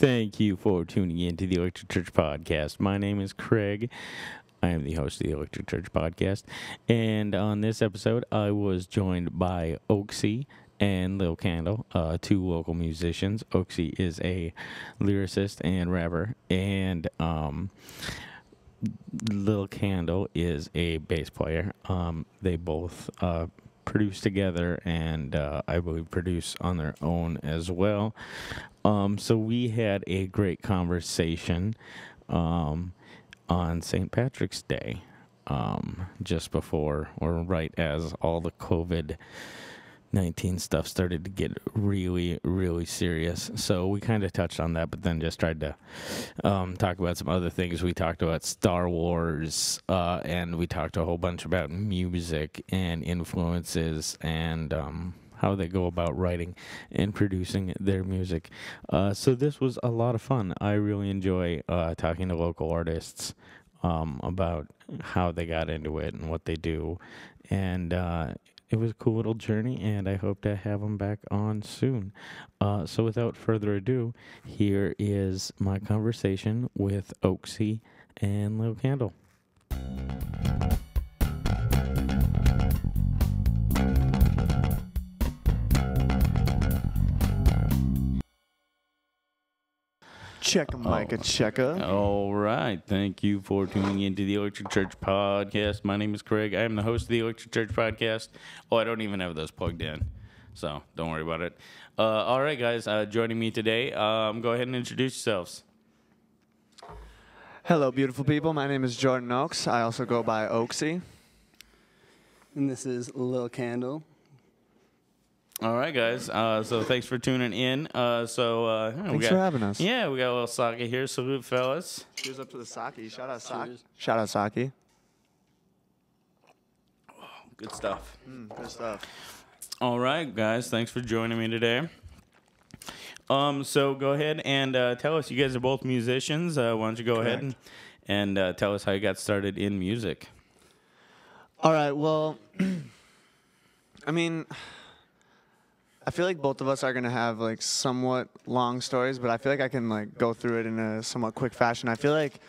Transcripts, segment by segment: Thank you for tuning in to the Electric Church Podcast. My name is Craig. I am the host of the Electric Church Podcast. And on this episode, I was joined by Oaksey and Lil Qandle, two local musicians. Oaksey is a lyricist and rapper, and Lil Qandle is a bass player. They both produce together and I believe produce on their own as well. So we had a great conversation on St. Patrick's Day, just before or right as all the COVID-19 stuff started to get really, really serious. So we kind of touched on that, but then just tried to talk about some other things. We talked about Star Wars, and we talked a whole bunch about music and influences and how they go about writing and producing their music. So this was a lot of fun. I really enjoy talking to local artists about how they got into it and what they do. And it was a cool little journey, and I hope to have them back on soon. So without further ado, here is my conversation with Oaksey and Lil Qandle. Check 'em like a checker. All right. Thank you for tuning into the Electric Church Podcast. My name is Craig. I am the host of the Electric Church Podcast. Oh, I don't even have those plugged in, so don't worry about it. All right, guys. Joining me today, go ahead and introduce yourselves. Hello, beautiful people. My name is Jordan Oaks. I also go by Oaksey. And this is Lil Qandle. All right, guys. So thanks for tuning in. Thanks for having us. Yeah, we got a little sake here. Salute, fellas. Cheers up to the sake. Shout out sake. Shout out sake. Oh, good stuff. Good stuff. All right, guys. Thanks for joining me today. So go ahead and tell us. You guys are both musicians. Why don't you go ahead and tell us how you got started in music? All right. Well, I mean, I feel like both of us are going to have, like, somewhat long stories, but I feel like I can, like, go through it in a somewhat quick fashion. I feel like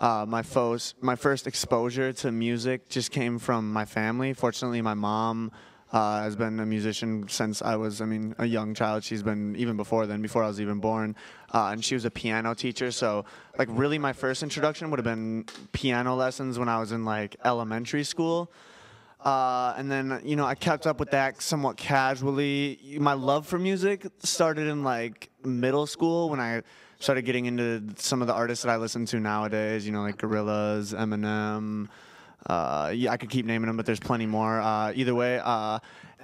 my first exposure to music just came from my family. Fortunately, my mom has been a musician since I was, I mean, a young child. She's been even before then, before I was even born, and she was a piano teacher. So, like, really my first introduction would have been piano lessons when I was in, like, elementary school. And then, you know, I kept up with that somewhat casually. My love for music started in, like, middle school when I started getting into some of the artists that I listen to nowadays, you know, like Gorillaz, Eminem. Yeah, I could keep naming them, but there's plenty more. Either way.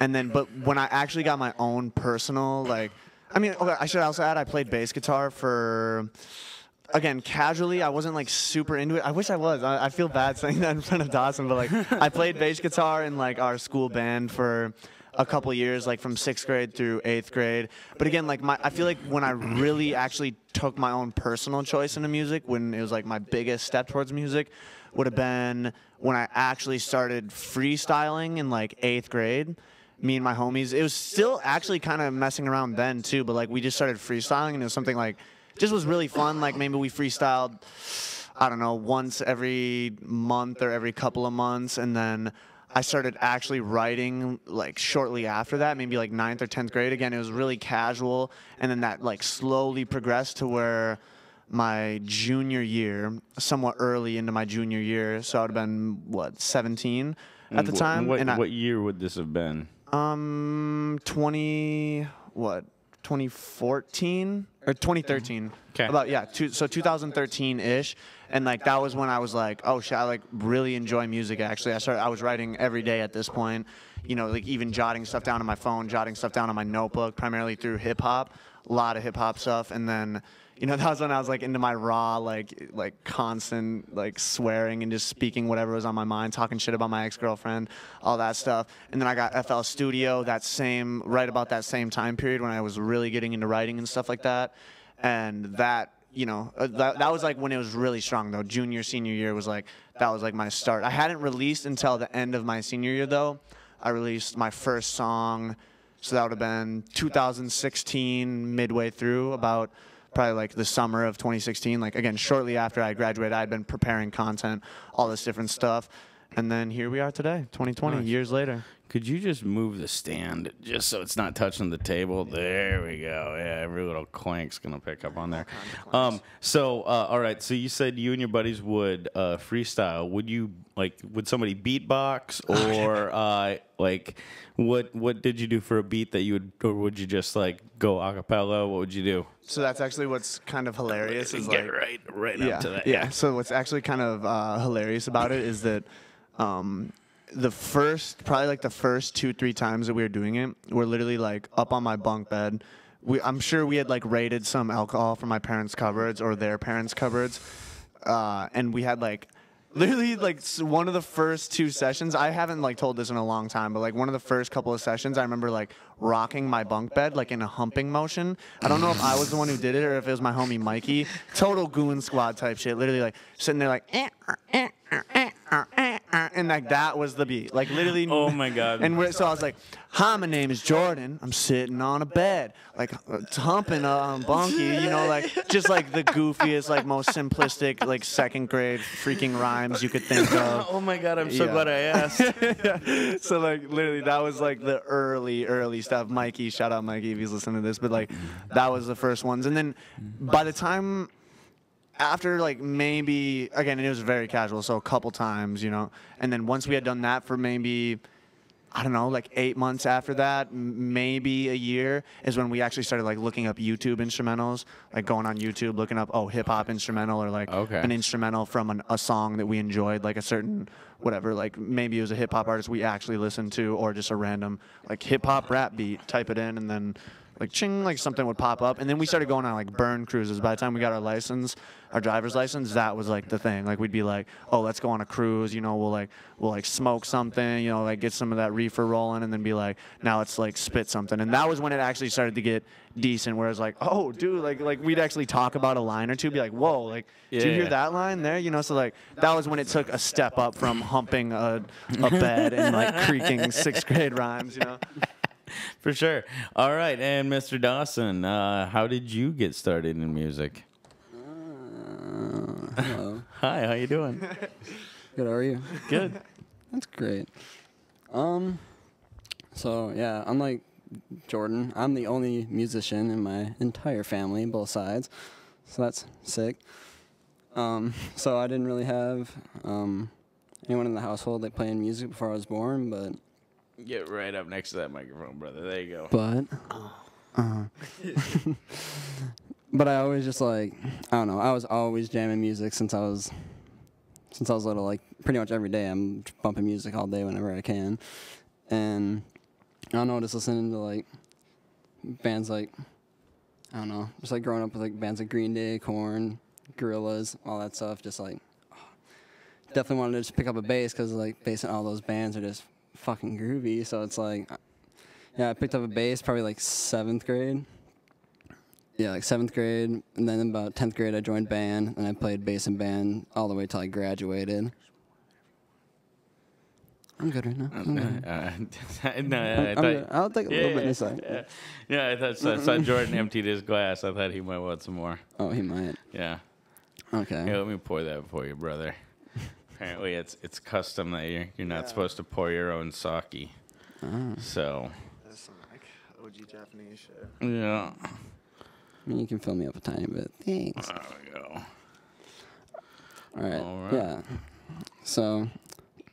And then, but when I actually got my own personal, like, I mean, okay, I should also add I played bass guitar for, again, casually. I wasn't, like, super into it. I wish I was. I feel bad saying that in front of Dawson, but, like, I played bass guitar in, like, our school band for a couple years, like, from 6th grade through 8th grade. But, again, like, I feel like when I really actually took my own personal choice into music, when it was, like, my biggest step towards music, would have been when I actually started freestyling in, like, 8th grade. Me and my homies. It was still actually kind of messing around then, too, but, like, we just started freestyling, and it was something, like, just was really fun. Like, maybe we freestyled, I don't know, once every month or every couple of months. And then I started actually writing, like, shortly after that, maybe like 9th or 10th grade. Again, it was really casual. And then that, like, slowly progressed to where my junior year, somewhat early into my junior year. So I would have been, what, 17 at the time? What year would this have been? 2014 or 2013. Okay. About, yeah, so 2013-ish. And, like, that was when I was like, oh, shit, I, like, really enjoy music, actually. I was writing every day at this point, you know, like, even jotting stuff down on my phone, jotting stuff down on my notebook, primarily through hip-hop, a lot of hip-hop stuff. And then, you know, that was when I was, like, into my raw, like constant, like, swearing and just speaking whatever was on my mind, talking shit about my ex-girlfriend, all that stuff. And then I got FL Studio right about that same time period when I was really getting into writing and stuff like that. And that, you know, that was like when it was really strong though. Junior, senior year was like, that was like my start. I hadn't released until the end of my senior year though. I released my first song, so that would have been 2016, midway through, about probably like the summer of 2016. Like again, shortly after I graduated, I had been preparing content, all this different stuff. And then here we are today, 2020, nice. Years later. Could you just move the stand just so it's not touching the table? There we go. Yeah, every little clank's going to pick up on there. All right. So you said you and your buddies would freestyle. Would you, like, would somebody beatbox or, like, what did you do for a beat that you would, or would you just, like, go a cappella? What would you do? So that's actually what's kind of hilarious. Is get like, right yeah, up to that. Yeah. So what's actually kind of hilarious about it is that probably the first 2-3 times that we were doing it, we're literally like up on my bunk bed. I'm sure we had like raided some alcohol from my parents' cupboards or their parents' cupboards, and we had like literally like one of the first two sessions. I haven't like told this in a long time, but like one of the first couple of sessions, I remember like rocking my bunk bed like in a humping motion. I don't know if I was the one who did it or if it was my homie Mikey. Total goon squad type shit. Literally like sitting there like. And like that was the beat, like literally. Oh my god! And so I was like, "Hi, my name is Jordan. I'm sitting on a bed, like humping on bunky, you know, like just like the goofiest, like most simplistic, like second grade freaking rhymes you could think of." Oh my god! I'm so glad I asked. Yeah. So like literally, that was like the early stuff. Mikey, shout out Mikey if he's listening to this, but like that was the first ones, and then by the time. After like maybe, again, it was very casual, so a couple times, you know. And then once we had done that for maybe, I don't know, like 8 months after that, maybe a year, is when we actually started like looking up YouTube instrumentals, like going on YouTube, looking up, oh, hip-hop instrumental, or like an instrumental from a song that we enjoyed, like a certain whatever, like maybe it was a hip-hop artist we actually listened to, or just a random like hip-hop rap beat, type it in, and then... like ching, like something would pop up, and then we started going on like burn cruises. By the time we got our license, our driver's license, that was like the thing. Like we'd be like, oh, let's go on a cruise. You know, we'll like smoke something. You know, like get some of that reefer rolling, and then be like, now let's like spit something. And that was when it actually started to get decent. Where it's like, oh, dude, like we'd actually talk about a line or two. Be like, whoa, like do you hear that line there? You know, so like that was when it took a step up from humping a bed and like creaking sixth grade rhymes. You know. For sure. All right, and Mr. Dawson, how did you get started in music? Hello. Hi, how you doing? Good, how are you? Good. That's great. So, yeah, unlike Jordan, I'm the only musician in my entire family, both sides, so that's sick. So I didn't really have anyone in the household that played music before I was born, but... Get right up next to that microphone, brother. There you go. But, but I always just like, I don't know. I was always jamming music since I was little. Like pretty much every day, I'm bumping music all day whenever I can. And I don't know, just listening to like bands like, I don't know, just like growing up with like bands like Green Day, Korn, Gorillaz, all that stuff. Just like, definitely wanted to just pick up a bass because like bass in all those bands are just. Fucking groovy, so it's like, yeah, I picked up a bass probably like 7th grade. Yeah, like 7th grade, and then about 10th grade I joined band, and I played bass in band all the way till I graduated. I'm good right now. I'll take a little bit inside. Yeah, I thought so. I saw Jordan emptied his glass. I thought he might want some more. Oh, he might. Yeah. Okay. Here, let me pour that for you, brother. Apparently, it's custom that you're not supposed to pour your own sake. Oh. So. That's some like OG Japanese shit. Yeah. I mean, you can fill me up a tiny bit. Thanks. There we go. All right. Yeah. So,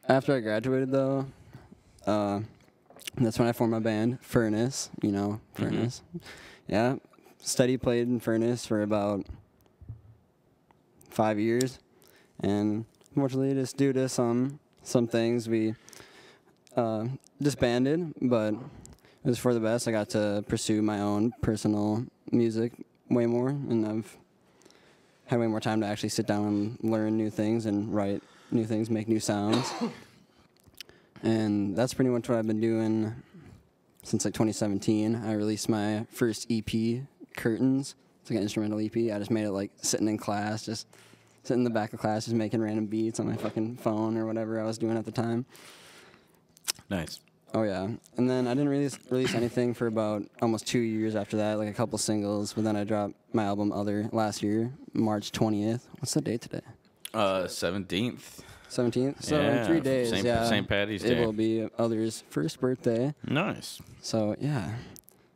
after I graduated, though, that's when I formed my band, Furnace. You know, Furnace. Mm-hmm. Yeah. Steady played in Furnace for about 5 years. And... unfortunately, just due to some things, we disbanded, but it was for the best. I got to pursue my own personal music way more, and I've had way more time to actually sit down and learn new things and write new things, make new sounds. And that's pretty much what I've been doing since like 2017. I released my first EP, Curtains. It's like an instrumental EP. I just made it like sitting in class, just sitting in the back of class, just making random beats on my fucking phone or whatever I was doing at the time. Nice. Oh, yeah. And then I didn't release anything for about almost 2 years after that, like a couple singles. But then I dropped my album Other last year, March 20th. What's the date today? 17th. 17th? So yeah, in 3 days, St. Paddy's Day. It will be Other's first birthday. Nice. So, yeah.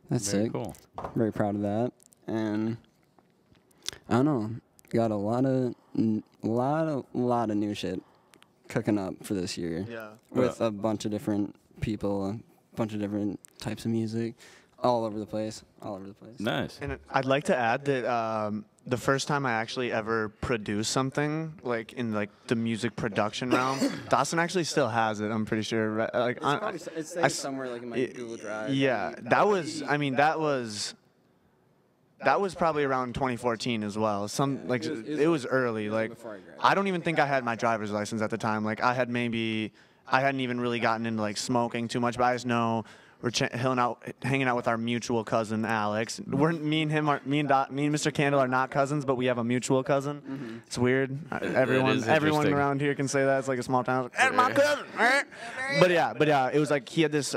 That's sick. Very cool. Very proud of that. And I don't know. Got a lot of new shit cooking up for this year. Yeah. With a bunch of different people, a bunch of different types of music, all over the place, all over the place. Nice. And I'd like to add that the first time I actually ever produced something, like in like the music production realm, Dawson actually still has it. I'm pretty sure. Like it's probably it's somewhere like in my Google Drive. Yeah, that was probably around 2014 as well. It was early. Like I don't even think I had my driver's license at the time. Like I hadn't even really gotten into like smoking too much, but I just know we're hanging out with our mutual cousin Alex. We're me and Mr. Qandle are not cousins, but we have a mutual cousin. Mm-hmm. It's weird. Everyone around here can say that. It's like a small town. That's my cousin. But yeah, it was like he had this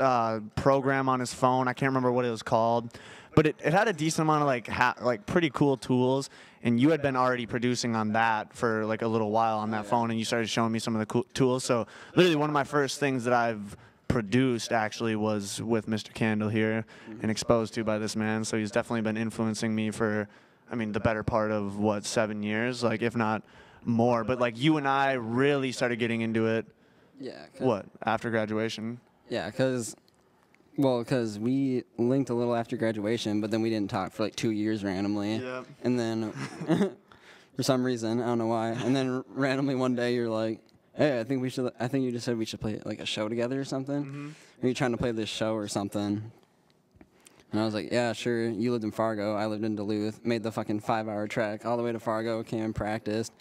program on his phone. I can't remember what it was called, but it had a decent amount of like pretty cool tools. And you had been already producing on that for like a little while on that phone, and you started showing me some of the cool tools. So literally one of my first things that I've produced actually was with Mr. Qandle here and exposed to by this man. So he's definitely been influencing me for, I mean, the better part of, what, 7 years? Like, if not more. But like you and I really started getting into it, after graduation? Yeah, because we linked a little after graduation, but then we didn't talk for like 2 years randomly. Yep. And then, for some reason, I don't know why, and then randomly one day you're like, hey, I think you just said we should play like a show together or something. Mm-hmm. Are you trying to play this show or something? And I was like, yeah, sure. You lived in Fargo. I lived in Duluth. Made the fucking 5-hour trek all the way to Fargo, came and practiced.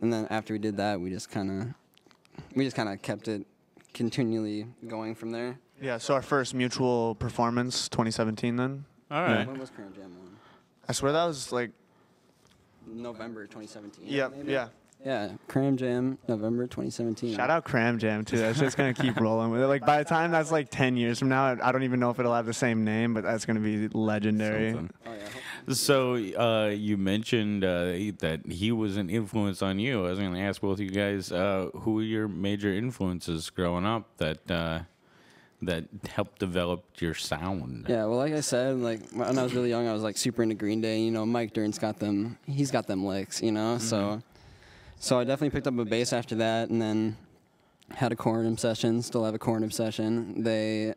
And then after we did that, we just kind of kept it continually going from there. Yeah, so our first mutual performance, 2017 then. All right. Yeah. When was Current Jam on? I swear that was like November 2017. Yeah, maybe? Yeah. Yeah, Cram Jam, November 2017. Shout out Cram Jam, too. That's just going to keep rolling with it. Like, by the time that's like 10 years from now, I don't even know if it'll have the same name, but that's going to be legendary. Oh, yeah. So, you mentioned that he was an influence on you. I was going to ask both of you guys who were your major influences growing up that helped develop your sound? Yeah, well, like I said, like when I was really young, I was like super into Green Day. You know, Mike Dern's got them. He's got them licks, you know, mm-hmm. So I definitely picked up a bass after that, and then had a Korn obsession, still have a Korn obsession. I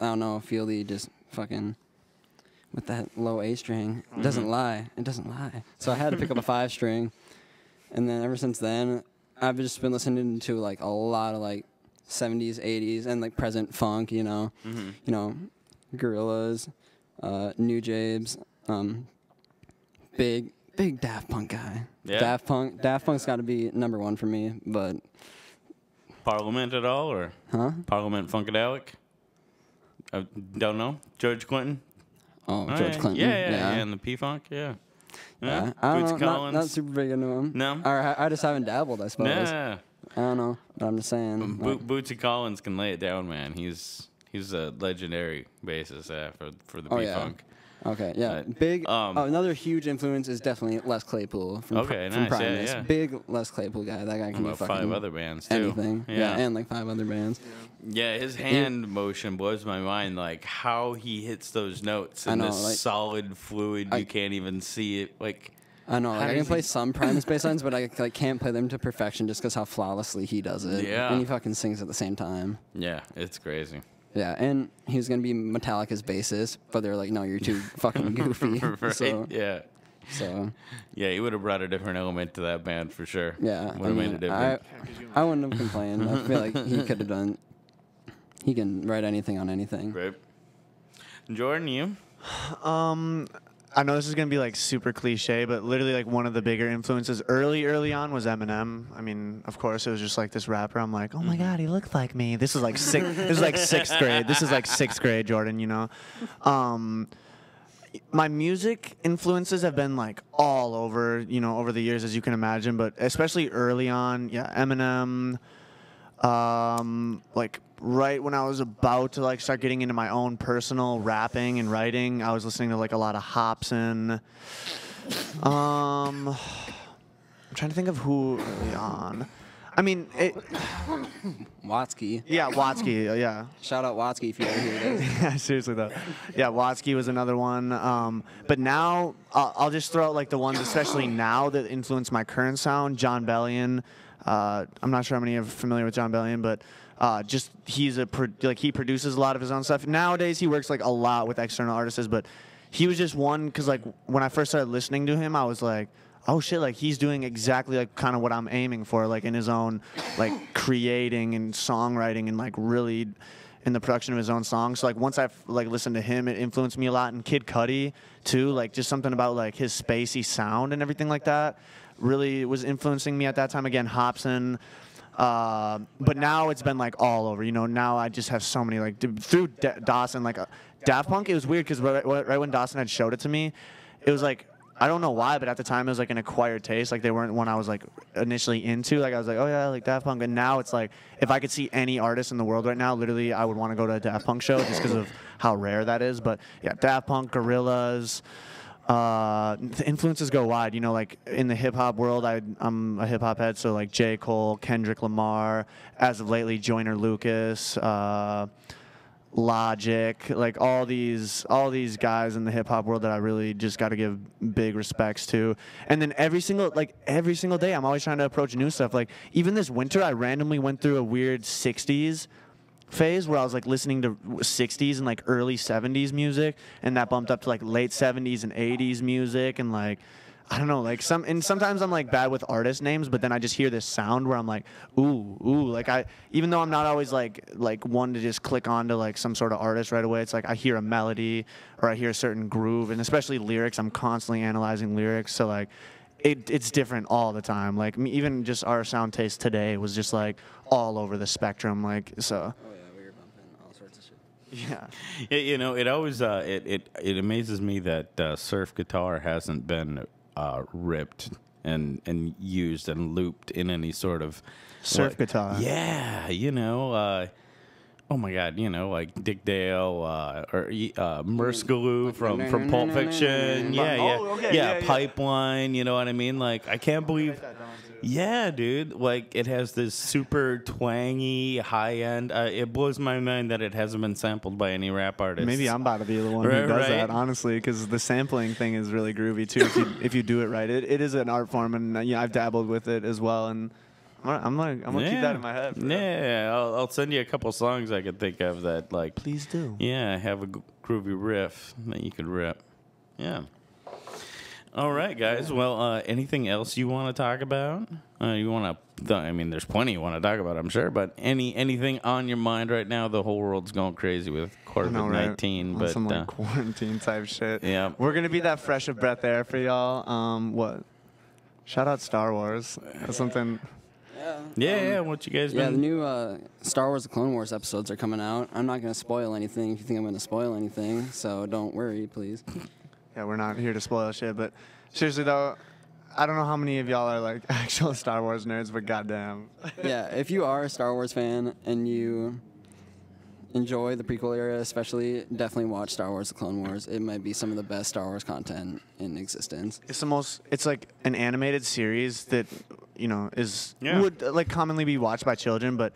don't know, Fieldy just fucking, with that low A string, it doesn't lie, it doesn't lie. So I had to pick up a 5-string, and then ever since then, I've just been listening to like a lot of like 70s, 80s, and like present funk, you know, Gorillaz, New Jabes, Big Daft Punk guy. Yeah. Daft Punk's got to be number one for me, but... Parliament at all, or... Huh? Parliament Funkadelic? I don't know. George Clinton? Oh, George Clinton. Yeah, and the P Funk, yeah. I don't know, not super big into him. No? Or I just haven't dabbled, I suppose. Yeah. I don't know, but I'm just saying. Bootsy Collins can lay it down, man. He's a legendary bassist for the P Funk. Yeah. Okay, yeah. Another huge influence is definitely Les Claypool from Primus. Yeah. Big Les Claypool guy. That guy can be fucking 5 other bands too. Anything. Yeah, and like 5 other bands. Yeah, his hand motion blows my mind. Like how he hits those notes in this solid fluid. You can't even see it. Like I know. Like, I can play some Primus bass lines, but I like can't play them to perfection just because how flawlessly he does it. Yeah, and he fucking sings at the same time. Yeah, it's crazy. Yeah, and he was going to be Metallica's bassist, but they were like, no, you're too fucking goofy. Right, So. Yeah, he would have brought a different element to that band for sure. Yeah. I wouldn't have complained. I feel like he can write anything on anything. Right. Jordan, you? I know this is going to be like super cliche, but literally like one of the bigger influences early on was Eminem. I mean, of course, it was just like this rapper. I'm like, oh my God, he looked like me. This is like sixth grade. Jordan, you know. my music influences have been like all over, you know, over the years, as you can imagine, but especially early on, yeah, Eminem, like right when I was about to like start getting into my own personal rapping and writing, I was listening to like a lot of Hopsin. I'm trying to think of who early on. I mean, Watsky. Yeah, Watsky. Yeah. Shout out Watsky if you ever hear this. Yeah, seriously though. Yeah, Watsky was another one. But now I'll just throw out like the ones, especially now, that influence my current sound. John Bellion. I'm not sure how many are familiar with John Bellion, but just he produces a lot of his own stuff. Nowadays he works like a lot with external artists, but he was just one because like when I first started listening to him, I was like, oh shit, like he's doing exactly like kind of what I'm aiming for, like in his own like creating and songwriting and like really in the production of his own songs. So like once I've like listened to him, it influenced me a lot. And Kid Cudi too, like just something about like his spacey sound and everything like that really was influencing me at that time. Again, Hopsin. But now it's been like all over, you know. Now I just have so many, like through Dawson, like Daft Punk. It was weird because right when Dawson had showed it to me, it was like, I don't know why, but at the time it was like an acquired taste. Like they weren't one I was like initially into. Like I was like, oh yeah, I like Daft Punk. And now it's like, if I could see any artist in the world right now, literally I would want to go to a Daft Punk show just because of how rare that is. But yeah, Daft Punk, Gorillaz, the influences go wide. You know, like in the hip hop world, I'm a hip hop head, so like J. Cole, Kendrick Lamar, as of lately Joyner Lucas, Logic, like all these guys in the hip hop world that I really just got to give big respects to. And then every single day I'm always trying to approach new stuff. Like even this winter I randomly went through a weird 60s phase where I was like listening to 60s and like early 70s music, and that bumped up to like late 70s and 80s music, and like I don't know, like sometimes I'm like bad with artist names, but then I just hear this sound where I'm like, ooh, like even though I'm not always like one to just click onto like some sort of artist right away, it's like I hear a melody or I hear a certain groove, and especially lyrics, I'm constantly analyzing lyrics, so like it's different all the time. Like even just our sound taste today was just like all over the spectrum, like so. Oh yeah, we were bumping all sorts of shit. Yeah, you know, it always it amazes me that surf guitar hasn't been ripped and used and looped in any sort of surf guitar. Yeah, you know, oh my God, you know, like Dick Dale or Merskalew from Pulp Fiction. Yeah, Pipeline. You know what I mean? Like I can't believe. Yeah, dude. Like it has this super twangy high end. It blows my mind that it hasn't been sampled by any rap artist. Maybe I'm about to be the one who does that, honestly, because the sampling thing is really groovy too. if you do it right, it is an art form, and yeah, I've dabbled with it as well. And I'm gonna keep that in my head. Yeah, I'll send you a couple songs I could think of that like. Please do. Yeah, have a groovy riff that you could rip. Yeah. All right, guys. Well, anything else you want to talk about? You want to? I mean, there's plenty you want to talk about, I'm sure. But anything on your mind right now? The whole world's going crazy with COVID-19, right? But some like quarantine type shit. Yeah, we're gonna be that fresh of breath air for y'all. What? Shout out Star Wars. That's something. Yeah. What you guys? Yeah, the new Star Wars, the Clone Wars episodes are coming out. I'm not gonna spoil anything. If you think I'm gonna spoil anything, so don't worry, please. Yeah, we're not here to spoil shit, but seriously though, I don't know how many of y'all are like actual Star Wars nerds, but goddamn. Yeah, if you are a Star Wars fan and you enjoy the prequel era especially, definitely watch Star Wars: The Clone Wars. It might be some of the best Star Wars content in existence. It's like an animated series that, you know, would like commonly be watched by children, but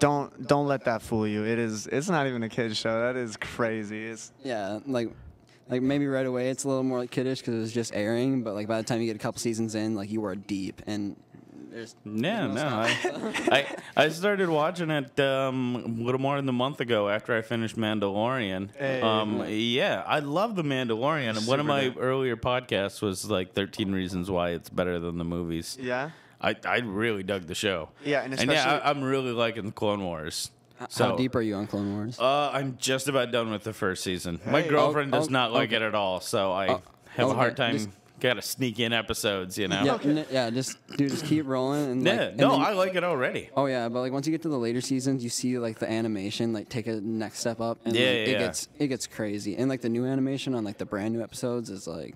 don't let that fool you. It's not even a kid's show. That is crazy. Like maybe right away it's a little more like kiddish because it was just airing, but like by the time you get a couple seasons in, like you are deep and there's I started watching it a little more than a month ago after I finished Mandalorian. Hey. Yeah, I love the Mandalorian. Super. One of my earlier podcasts was like 13 reasons why it's better than the movies. Yeah, I really dug the show. Yeah, I'm really liking the Clone Wars. So, how deep are you on Clone Wars? I'm just about done with the first season. Hey. My girlfriend does not like it at all, so I have a hard time. Just Got to sneak in episodes, you know? Yeah, okay. Yeah, just keep rolling. And, like, yeah, and no, then, I like it already. Oh, yeah, but, like, once you get to the later seasons, you see, like, the animation, like, take a next step up. And, yeah, like, yeah, it gets crazy. And, like, the new animation on, like, the brand new episodes is, like,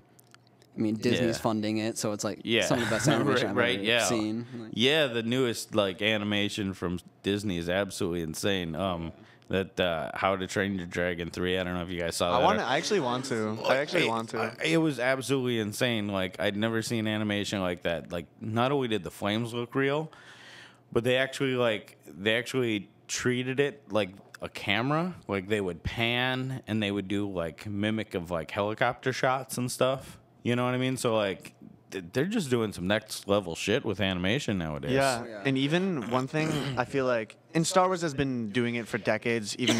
I mean, Disney's funding it, so it's, like, some of the best animation I've ever seen. Like, yeah, the newest, like, animation from Disney is absolutely insane. That How to Train Your Dragon 3. I don't know if you guys saw that. I actually want to. It was absolutely insane. Like, I'd never seen animation like that. Like, not only did the flames look real, but they actually treated it like a camera. Like, they would pan and they would do, like, mimic of, like, helicopter shots and stuff. You know what I mean? So, like, they're just doing some next level shit with animation nowadays. Yeah, and even one thing I feel like, and Star Wars has been doing it for decades, even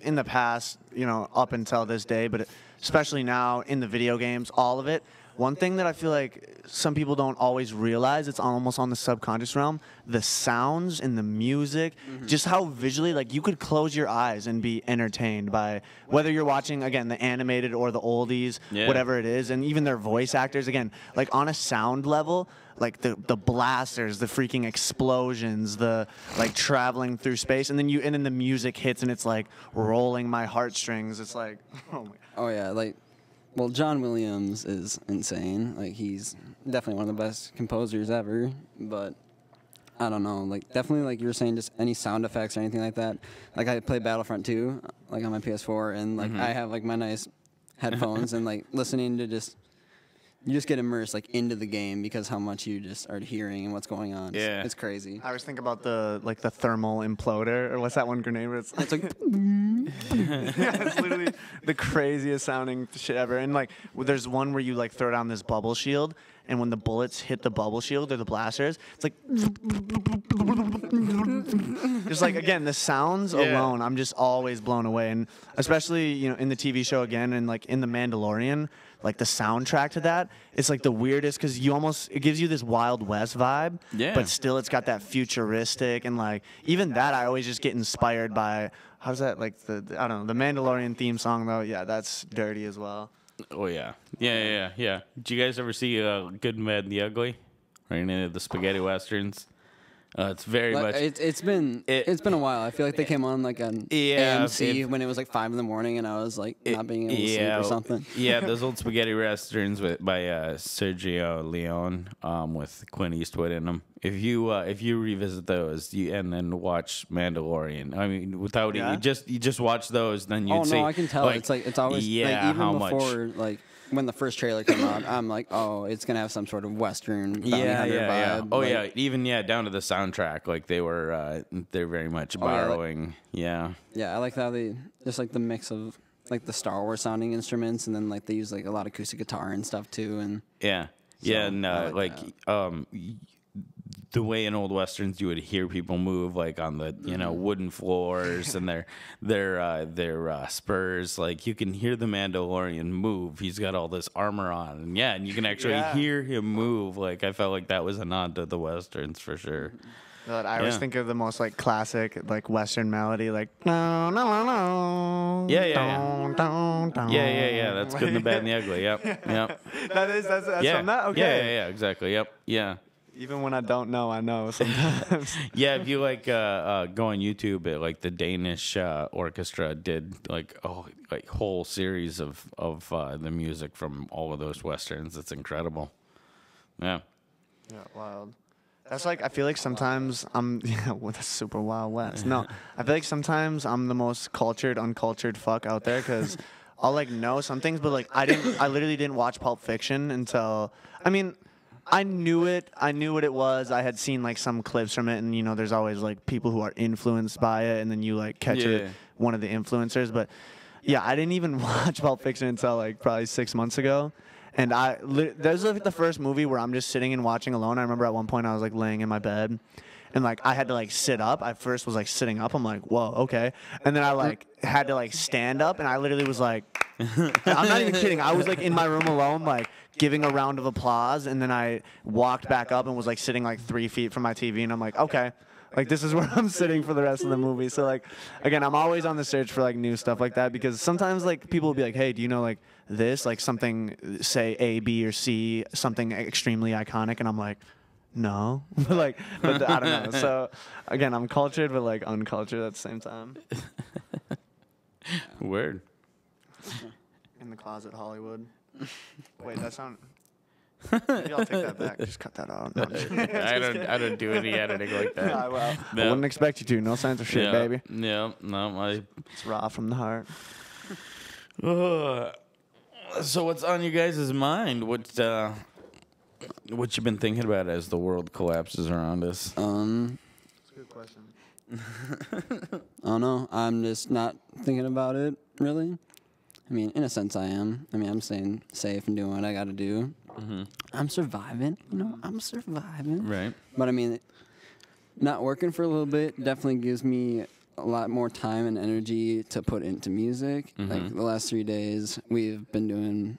in the past, you know, up until this day, but especially now in the video games, all of it. One thing that I feel like some people don't always realize, it's almost on the subconscious realm, the sounds and the music, just how visually, like, you could close your eyes and be entertained by, whether you're watching, again, the animated or the oldies, whatever it is, and even their voice actors, again, like, on a sound level, like, the blasters, the freaking explosions, the, like, traveling through space, and then the music hits, and it's, like, rolling my heartstrings. It's like, oh, my God. Oh, yeah, like... Well, John Williams is insane. Like, he's definitely one of the best composers ever. But I don't know. Like, definitely, like you were saying, just any sound effects or anything like that. Like, I play Battlefront 2, like, on my PS4, and, like, I have, like, my nice headphones and, like, listening to just, you just get immersed, like, into the game because how much you just are hearing and what's going on. Yeah. It's crazy. I always think about the, like, the thermal imploder, or what's that one grenade where it's like... Yeah, it's literally the craziest sounding shit ever. And, like, there's one where you, like, throw down this bubble shield, and when the bullets hit the bubble shield or the blasters, it's like... Just, like, again, the sounds alone, I'm just always blown away. And especially, you know, in the TV show again, and, like, in The Mandalorian... Like, the soundtrack to that, it's, like, the weirdest, because you almost, it gives you this Wild West vibe, but still it's got that futuristic, and, like, even that I always just get inspired by, how's that, like, the I don't know, the Mandalorian theme song, though, yeah, that's dirty as well. Oh, yeah. Yeah. Did you guys ever see Good, Mad, and the Ugly? Or any of the spaghetti westerns? It's very like, much. It's been a while. I feel like they came on like on AMC when it was like 5 in the morning, and I was like not being able to sleep or something. Yeah, those old spaghetti westerns by Sergio Leone with Clint Eastwood in them. If you revisit those and then watch Mandalorian, I mean, without it, you just watch those, then you'd see. Oh no, I can tell. Like, it's always like, even before much? Like. When the first trailer came out, I'm like, oh, it's going to have some sort of Western vibe. Oh, like, even down to the soundtrack. Like, they're very much borrowing. Yeah, I like how they, just like the mix of, like, the Star Wars sounding instruments, and then, like, they use, like, a lot of acoustic guitar and stuff, too. And the way in old Westerns you would hear people move, like, on the, you know, wooden floors and their spurs. Like, you can hear the Mandalorian move. He's got all this armor on. And, and you can actually hear him move. Like, I felt like that was a nod to the Westerns for sure. But I always think of the most, like, classic, like, Western melody, like, no. Yeah. That's Good, and the Bad, and the Ugly. Yep. That's from that? Okay. Yeah, exactly. Yep. Even when I don't know, I know sometimes. If you, like, go on YouTube, it, like, the Danish orchestra did, like, whole series of the music from all of those Westerns. It's incredible. Yeah, wild. That's, like, I feel like sometimes I'm... that's super Wild West. No, I feel like sometimes I'm the most cultured, uncultured fuck out there because... I'll, like, know some things, but, like, I literally didn't watch Pulp Fiction until... I mean... I knew it. I knew what it was. I had seen, like, some clips from it, and, you know, there's always, like, people who are influenced by it, and then you, like, catch one of the influencers. But, yeah, I didn't even watch Pulp Fiction until, like, probably 6 months ago. And that was, like, the first movie where I'm just sitting and watching alone. I remember at one point I was, like, laying in my bed, and, like, I had to, like, sit up. I first was, like, sitting up. I'm like, whoa, okay. And then I, like, had to, like, stand up, and I literally was, like, I'm not even kidding. I was, like, in my room alone, like, giving a round of applause, and then I walked back up and was like sitting like 3 feet from my TV, and I'm like, okay, like this is where I'm sitting for the rest of the movie. So like, again, I'm always on the search for like new stuff like that, because sometimes like people will be like, hey, do you know like this, like something, say A, B, or C, something extremely iconic, and I'm like, no. Like, but I don't know. So again, I'm cultured but like uncultured at the same time. Word. In the closet, Hollywood. Wait, that sound. Maybe I'll take that back. Just cut that out. No, I don't do any editing like that. Nah, well, no. I wouldn't expect you to. No censorship, yeah, baby. Yeah, no, it's raw from the heart. So what's on you guys' mind? What you been thinking about as the world collapses around us? That's a good question. I don't know. I'm just not thinking about it, really. I mean, in a sense, I am. I mean, I'm staying safe and doing what I got to do. Mm-hmm. I'm surviving. You know, I'm surviving. Right. But, I mean, not working for a little bit definitely gives me a lot more time and energy to put into music. Mm-hmm. Like, the last 3 days, we've been doing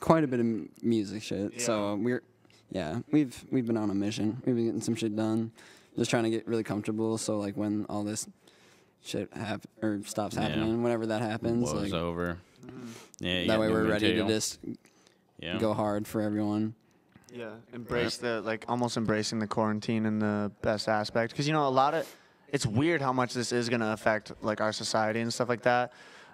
quite a bit of music shit. Yeah. So, we've been on a mission. We've been getting some shit done. Just trying to get really comfortable, so, like, when all this shit stops happening, yeah, whenever that happens. It's like, over. Yeah, that way we're ready to just go hard for everyone. Yeah, embrace the, like, almost embracing the quarantine in the best aspect. Because, you know, a lot of, it's weird how much this is going to affect, like, our society and stuff like that.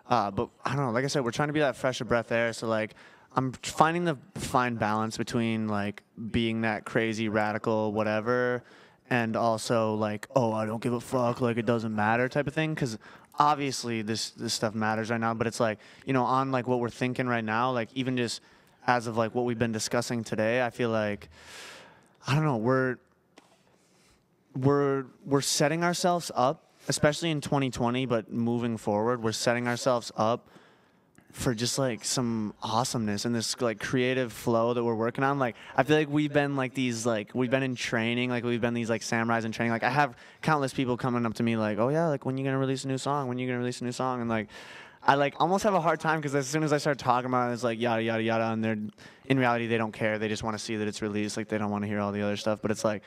But, I don't know, like I said, we're trying to be that fresh breath of air, so, like, I'm finding the fine balance between, like, being that crazy, radical, whatever, and also, like, oh, I don't give a fuck, like, it doesn't matter type of thing. Because obviously this stuff matters right now. But it's, like, you know, on, like, what we're thinking right now, like, even just as of, like, what we've been discussing today, I feel like, I don't know, we're setting ourselves up, especially in 2020, but moving forward, we're setting ourselves up for just, like, some awesomeness and this, like, creative flow that we're working on. Like, I feel like we've been, like, these, like, we've been in training. Like, we've been these, like, samurais in training. Like, I have countless people coming up to me, like, oh, yeah, like, when you gonna release a new song? When you gonna release a new song? And, like, I, like, almost have a hard time because as soon as I start talking about it, it's, like, yada, yada, yada. And they're, in reality, they don't care. They just want to see that it's released. Like, they don't want to hear all the other stuff. But it's, like,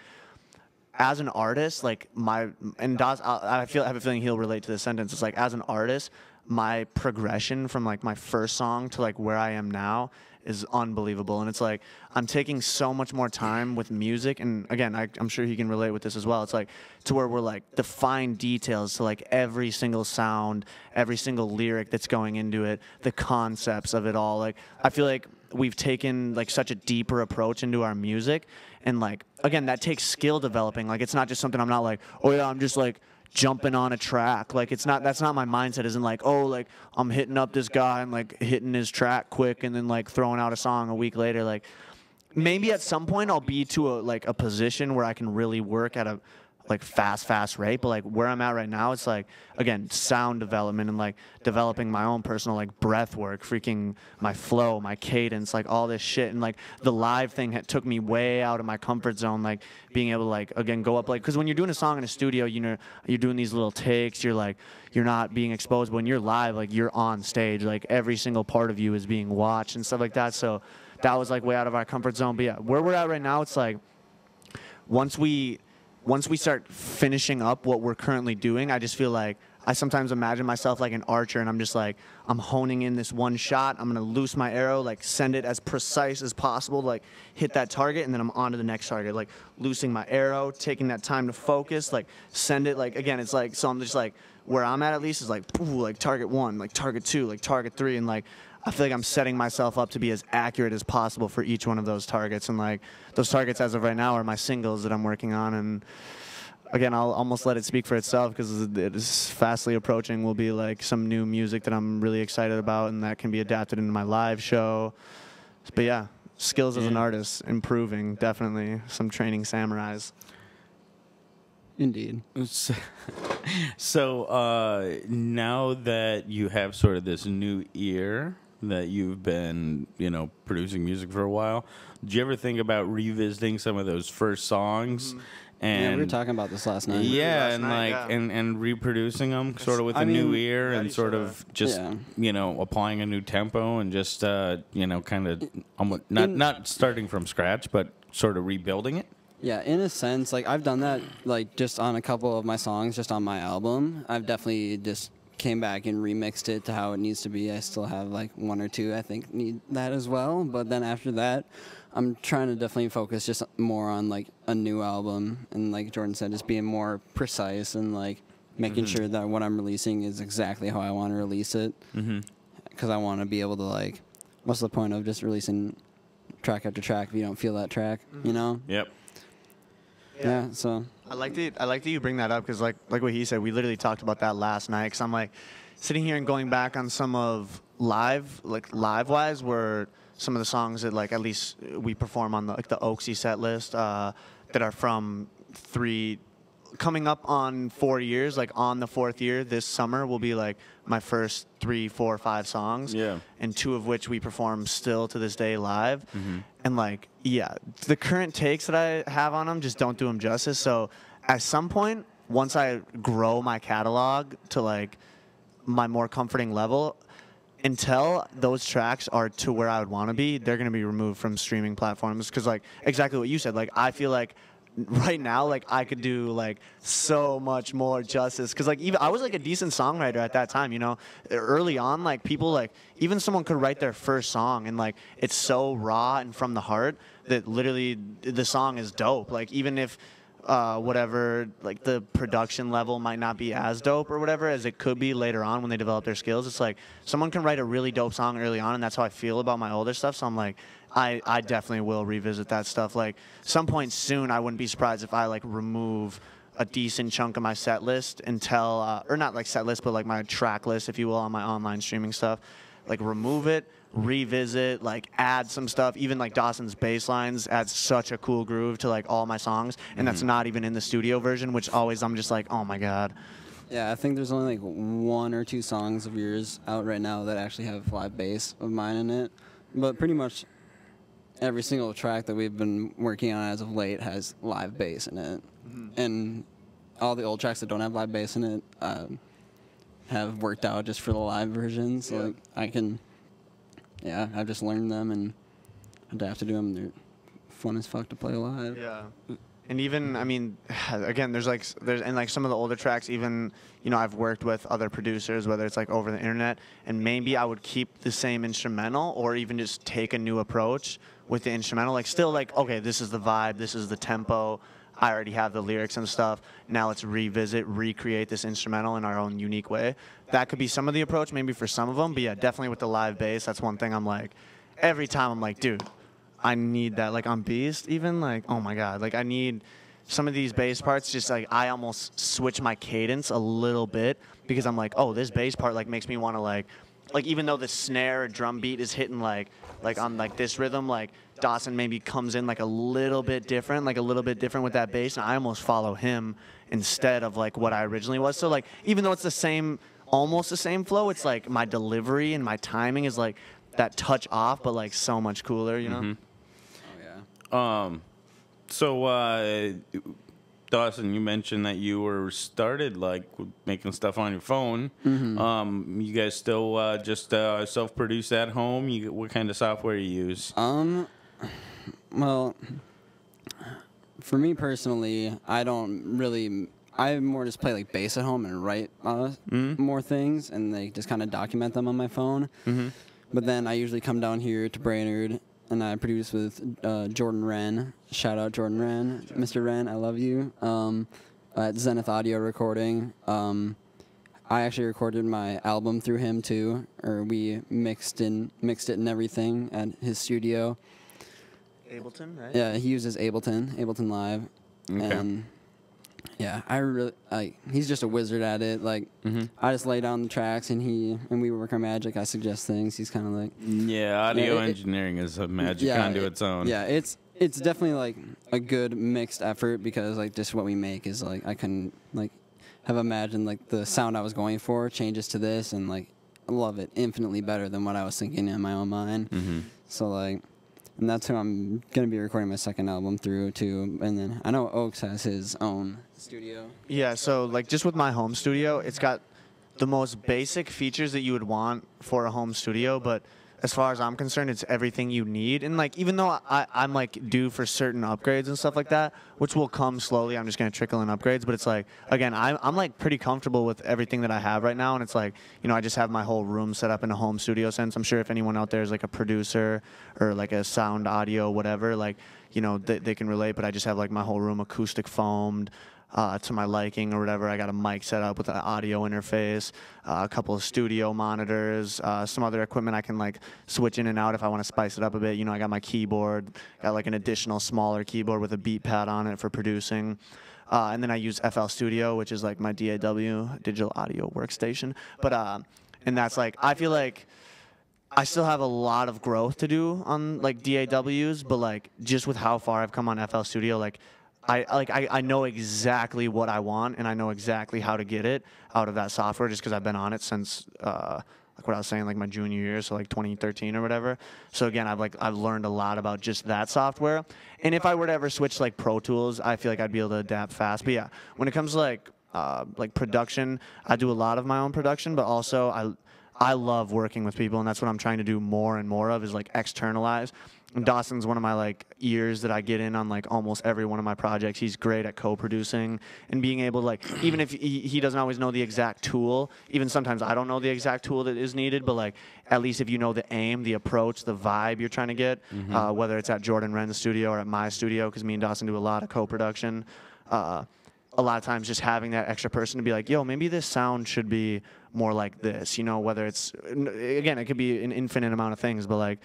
as an artist, like, I have a feeling he'll relate to this sentence. It's, like, as an artist, my progression from, like, my first song to, like, where I am now is unbelievable. And it's, like, I'm taking so much more time with music. And, again, I'm sure he can relate with this as well. It's, like, to where we're, like, the fine details to, like, every single sound, every single lyric that's going into it, the concepts of it all. Like, I feel like we've taken, like, such a deeper approach into our music. And, like, again, that takes skill developing. Like, it's not just something I'm not, like, oh, yeah, I'm just, like, jumping on a track. Like, it's not, that's not my mindset. Isn't like, oh, like, I'm hitting up this guy and, like, hitting his track quick and then, like, throwing out a song a week later. Like, maybe at some point I'll be to a, like, a position where I can really work at a, like, fast rate. But, like, where I'm at right now, it's, like, again, sound development and, like, developing my own personal, like, breath work, freaking my flow, my cadence, like, all this shit. And, like, the live thing took me way out of my comfort zone, like, being able to, like, again, go up, like, because when you're doing a song in a studio, you know, you're doing these little takes, you're, like, you're not being exposed. But when you're live, like, you're on stage, like, every single part of you is being watched and stuff like that. So that was, like, way out of our comfort zone. But, yeah, where we're at right now, it's, like, once we start finishing up what we're currently doing, I just feel like I sometimes imagine myself like an archer, and I'm just like, I'm honing in this one shot. I'm going to loose my arrow, like, send it as precise as possible, like, hit that target, and then I'm on to the next target. Like, loosing my arrow, taking that time to focus, like, send it. Like, again, it's like, so I'm just like, where I'm at least is like, ooh, like, target one, like, target two, like, target three. And, like, I feel like I'm setting myself up to be as accurate as possible for each one of those targets. And, like, those targets as of right now are my singles that I'm working on. And, again, I'll almost let it speak for itself because it is fastly approaching. Will be, like, some new music that I'm really excited about and that can be adapted into my live show. But, yeah, skills as an artist improving, definitely. Some training samurais. Indeed. So now that you have sort of this new ear that you've been, you know, producing music for a while, do you ever think about revisiting some of those first songs And yeah, we were talking about this last night. And reproducing them sort of with new ear and sort of just, you know, applying a new tempo and just, you know, kind of not starting from scratch, but sort of rebuilding it. Yeah, in a sense, like I've done that, like just on a couple of my songs, just on my album. I've definitely just came back and remixed it to how it needs to be. I still have like one or two I think need that as well. But then after that, I'm trying to definitely focus just more on like a new album and like Jordan said, just being more precise and like making sure that what I'm releasing is exactly how I want to release it. Because I want to be able to like, what's the point of just releasing track after track if you don't feel that track, you know? Yeah, so I like that you bring that up because like what he said, we literally talked about that last night. Because I'm like sitting here and going back on some of live-wise where some of the songs that like at least we perform on the like the Oaksey set list that are from coming up on 4 years. Like on the fourth year this summer will be like my first 3, 4, 5 songs. Yeah, and 2 of which we perform still to this day live. And like the current takes that I have on them just don't do them justice. So at some point, once I grow my catalog to like my more comforting level, until those tracks are to where I would want to be, they're going to be removed from streaming platforms. Because like exactly what you said, like I feel like right now, like I could do like so much more justice. Because like even I was like a decent songwriter at that time, you know. Early on, like people like even someone could write their first song and like it's so raw and from the heart that literally the song is dope. Like even if whatever, like the production level might not be as dope or whatever as it could be later on when they develop their skills. It's like someone can write a really dope song early on, and that's how I feel about my older stuff. So I'm like, I definitely will revisit that stuff. Like some point soon, I wouldn't be surprised if I like remove a decent chunk of my set list until, or not like set list, but like my track list, if you will, on my online streaming stuff. Like remove it, revisit, like add some stuff. Even like Dawson's bass lines adds such a cool groove to like all my songs, and that's not even in the studio version, which always I'm just like, oh my god. Yeah, I think there's only like 1 or 2 songs of yours out right now that actually have live bass of mine in it, but pretty much every single track that we've been working on as of late has live bass in it, and all the old tracks that don't have live bass in it have worked out just for the live versions. So like I can, I've just learned them and adapted to them. They're fun as fuck to play live. Yeah, and even I mean, again, there's some of the older tracks. Even you know, I've worked with other producers, whether it's like over the internet, and maybe I would keep the same instrumental or even just take a new approach with the instrumental. Like still like okay, this is the vibe, this is the tempo. I already have the lyrics and stuff. Now let's revisit, recreate this instrumental in our own unique way. That could be some of the approach, maybe for some of them. But yeah, definitely with the live bass, that's one thing I'm like, every time I'm like, dude, I need that. Like on Beast, even like, oh my God, like I need some of these bass parts. Just like I almost switch my cadence a little bit because I'm like, oh, this bass part like makes me want to like even though the snare or drum beat is hitting like on like this rhythm, like Dawson maybe comes in like a little bit different with that bass, and I almost follow him instead of like what I originally was. So like even though it's the same, almost the same flow, it's like my delivery and my timing is like that touch off, but like so much cooler, you know? Oh yeah. So Dawson, you mentioned that you were started like making stuff on your phone. You guys still just self-produce at home? What kind of software you use? Well, for me personally, I don't really. I more just play like bass at home and write more things, and like just kind of document them on my phone. But then I usually come down here to Brainerd. And I produce with Jordan Wren. Shout out Jordan Wren. Mr. Wren, I love you. At Zenith Audio Recording. I actually recorded my album through him too, or we mixed it and everything at his studio. Ableton, right? Yeah, he uses Ableton Live. Okay. And yeah, he's just a wizard at it. Like I just lay down the tracks and we work our magic. I suggest things. He's kind of like audio engineering is a magic unto its own. Yeah, it's definitely like a good mixed effort because like just what we make is like I can like have imagined like the sound I was going for changes to this, and like I love it infinitely better than what I was thinking in my own mind. So like and that's who I'm going to be recording my second album through to. And then I know Oaks has his own studio. Yeah, so like just with my home studio, it's got the most basic features that you would want for a home studio, but as far as I'm concerned, it's everything you need. And like, even though I'm like due for certain upgrades and stuff like that, which will come slowly, I'm just gonna trickle in upgrades, but it's like, again, I'm like pretty comfortable with everything that I have right now. And it's like, you know, I just have my whole room set up in a home studio sense. I'm sure if anyone out there is like a producer or like a sound audio, whatever, like, you know, they can relate, but I just have like my whole room acoustic foamed to my liking or whatever. I got a mic set up with an audio interface, a couple of studio monitors, some other equipment I can like switch in and out if I want to spice it up a bit. You know, I got my keyboard, got like an additional smaller keyboard with a beat pad on it for producing. And then I use FL Studio, which is like my DAW, digital audio workstation. But, and that's like, I feel like I still have a lot of growth to do on like DAWs, but like just with how far I've come on FL Studio, like, I know exactly what I want, and I know exactly how to get it out of that software just because I've been on it since like what I was saying, like my junior year, so like 2013 or whatever. So again, I've learned a lot about just that software. And if I were to ever switch like Pro Tools, I feel like I'd be able to adapt fast. But yeah, when it comes to like production, I do a lot of my own production, but also I love working with people, and that's what I'm trying to do more and more of is like externalize. And Dawson's one of my like ears that I get in on like almost every one of my projects. He's great at co-producing and being able to like, even if he doesn't always know the exact tool, even sometimes I don't know the exact tool that is needed, but like at least if you know the aim, the approach, the vibe you're trying to get, whether it's at Jordan Wren's studio or at my studio, because me and Dawson do a lot of co-production, a lot of times just having that extra person to be like, yo, maybe this sound should be more like this, you know, whether it's, again, it could be an infinite amount of things, but like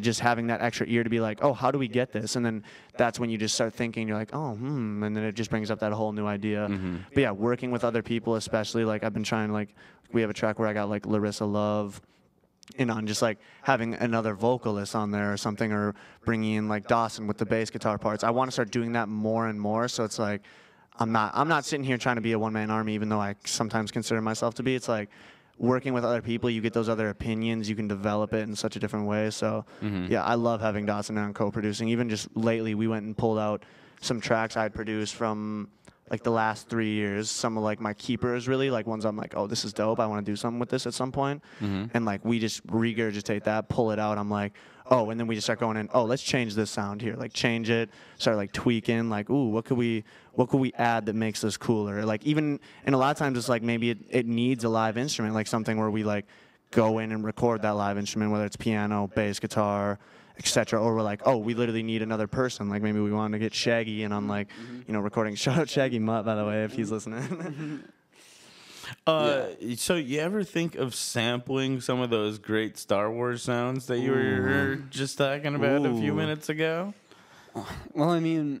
just having that extra ear to be like, oh, how do we get this? And then that's when you just start thinking, you're like, oh, and then it just brings up that whole new idea. But yeah, working with other people, especially like I've been trying, like we have a track where I got like Larissa Love, and on just like having another vocalist on there or something, or bringing in like Dawson with the bass guitar parts. I want to start doing that more and more, so it's like, I'm not sitting here trying to be a one-man army, even though I sometimes consider myself to be. It's like working with other people, you get those other opinions, you can develop it in such a different way. So yeah, I love having Dawson on co-producing. Even just lately, we went and pulled out some tracks I'd produced from like the last 3 years. Some of like my keepers, really, like ones I'm like, oh, this is dope, I want to do something with this at some point. And like we just regurgitate that, pull it out. I'm like, oh, and then we just start going in, oh, let's change this sound here, like change it, start like tweaking, like, ooh, what could we add that makes this cooler? Like even, and a lot of times it's like maybe it needs a live instrument, like something where we like go in and record that live instrument, whether it's piano, bass, guitar, etc. Or we're like, oh, we literally need another person. Like maybe we want to get Shaggy, and I'm like, you know, recording. Shout out Shaggy Mutt, by the way, if he's listening. So you ever think of sampling some of those great Star Wars sounds that you were just talking about a few minutes ago? Well, I mean,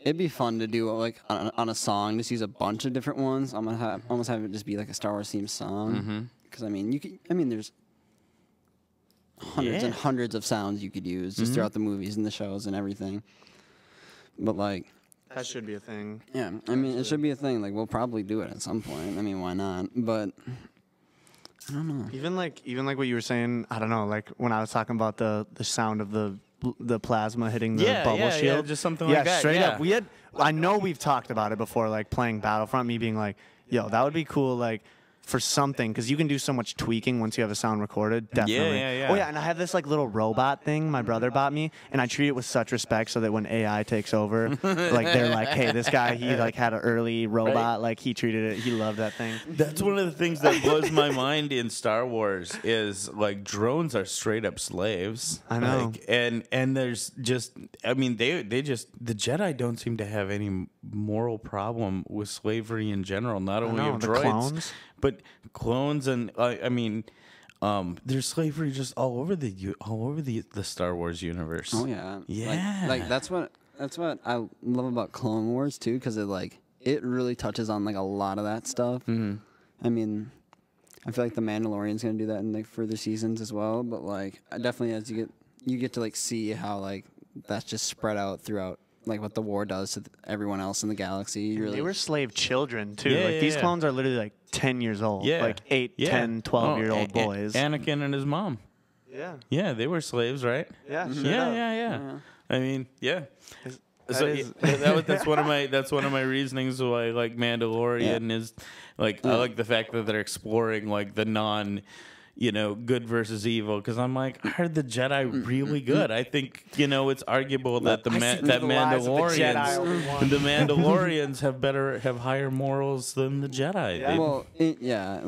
it'd be fun to do like on a song, just use a bunch of different ones. I'm gonna almost have it just be like a Star Wars themed song, because I mean, you can. I mean, there's hundreds and hundreds of sounds you could use just throughout the movies and the shows and everything. But like, that should be a thing. Yeah, I mean, it should be a thing. Like, we'll probably do it at some point. I mean, why not? But I don't know. Even like what you were saying, I don't know. Like when I was talking about the sound of the plasma hitting the bubble shield, just something like that. Straight up. We had. I know we've talked about it before, like playing Battlefront. Me being like, yo, that would be cool. Like. For something, because you can do so much tweaking once you have a sound recorded, definitely. Oh yeah, and I have this like little robot thing my brother bought me, and I treat it with such respect so that when AI takes over, like they're like, hey, this guy, he like had an early robot, like he treated it, he loved that thing. That's one of the things that blows my mind in Star Wars is like drones are straight up slaves. I know. Like, and there's just, I mean, they just, the Jedi don't seem to have any moral problem with slavery in general, not only of droids. Clones? But clones and I mean, there's slavery just all over the Star Wars universe. Oh yeah, yeah. Like that's what I love about Clone Wars too, because it really touches on like a lot of that stuff. I mean, I feel like the Mandalorian's gonna do that in like further seasons as well. But like, definitely as you get to like see how like that's just spread out throughout. Like what the war does to everyone else in the galaxy. Really. They were slave children, too. Yeah, like these clones are literally like 10 years old. Yeah. Like 8, 10, 12-year-old boys. Anakin and his mom. Yeah. Yeah, they were slaves, right? Yeah. Mm-hmm. Yeah. I mean, yeah. That's one of my reasonings why I like Mandalorian is like I like the fact that they're exploring like the non, good versus evil, because I'm like, are the Jedi really good? I think it's arguable that the Mandalorians have higher morals than the Jedi. Yeah.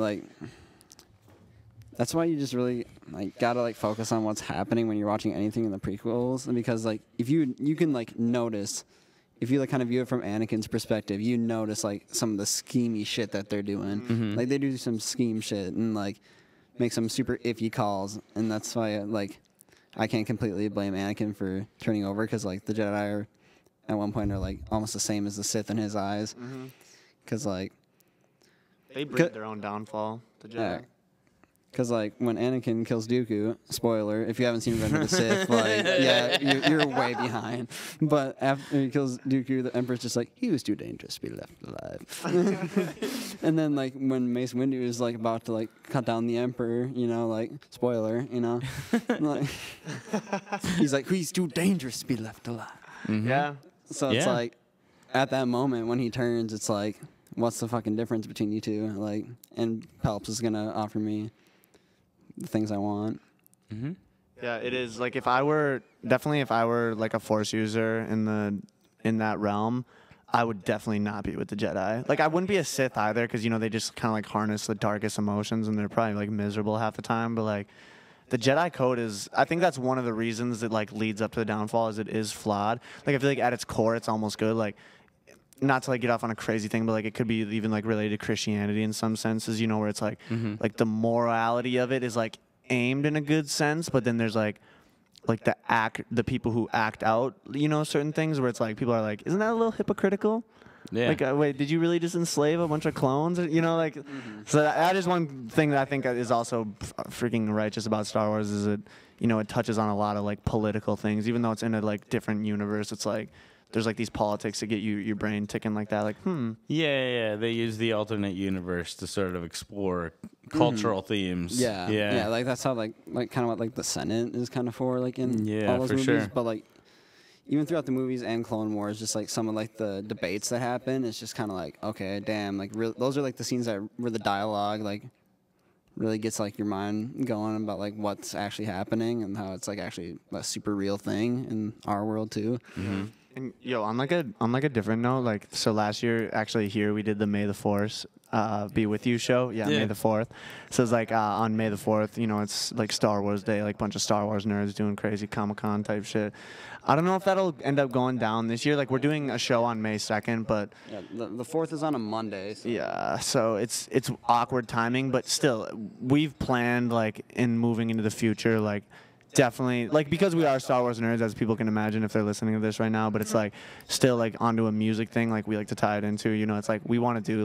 That's why you just really gotta focus on what's happening when you're watching anything in the prequels, and because if you can notice, if you kind of view it from Anakin's perspective, you notice some of the schemy shit that they're doing. Mm-hmm. They do some scheme shit and make some super iffy calls, and that's why I can't completely blame Anakin for turning over, because the Jedi are at one point are almost the same as the Sith in his eyes, because mm-hmm. They bring their own downfall. The Jedi. Yeah. Because, when Anakin kills Dooku, spoiler, if you haven't seen Revenge of the Sith, you're way behind. But after he kills Dooku, the Emperor's just he was too dangerous to be left alive. And then, when Mace Windu is, about to, cut down the Emperor, spoiler, he's he's too dangerous to be left alive. Mm-hmm. Yeah. So it's, at that moment when he turns, it's, what's the fucking difference between you two? And Palps is going to offer me the things I want. Mm-hmm. Yeah, it is if I were a force user in that realm, I would definitely not be with the Jedi. I wouldn't be a Sith either, because they just kind of harness the darkest emotions, and they're probably miserable half the time. But the Jedi Code is, I think that's one of the reasons that leads up to the downfall, is it is flawed. I feel at its core, it's almost good. Not to get off on a crazy thing, but it could be even related to Christianity in some senses, where it's mm-hmm. The morality of it is aimed in a good sense, but then there's the people who act out, certain things where it's people are isn't that a little hypocritical? Yeah. Wait, did you really just enslave a bunch of clones? Mm-hmm. So that is one thing that I think is also freaking righteous about Star Wars, is it, it touches on a lot of political things, even though it's in a different universe. It's there's these politics that get your brain ticking like that. Yeah. They use the alternate universe to sort of explore cultural themes. Yeah. That's how kind of what the Senate is kind of for in all those movies. Sure. But even throughout the movies and Clone Wars, just some of the debates that happen, it's just kind of okay, damn, those are the scenes that where the dialogue really gets your mind going about what's actually happening and how it's actually a super real thing in our world too. Mm-hmm. And yo, on a different note, so last year actually here we did the May the 4th be with you show. Yeah. May the 4th. So it's on May the 4th, it's Star Wars Day, bunch of Star Wars nerds doing crazy Comic-Con type shit. I don't know if that'll end up going down this year. We're doing a show on May 2nd, but yeah, the 4th is on a Monday. So. Yeah, so it's awkward timing, but still we've planned in moving into the future definitely, because we are Star Wars nerds, as people can imagine if they're listening to this right now, but it's still onto a music thing, we like to tie it into, it's we want to do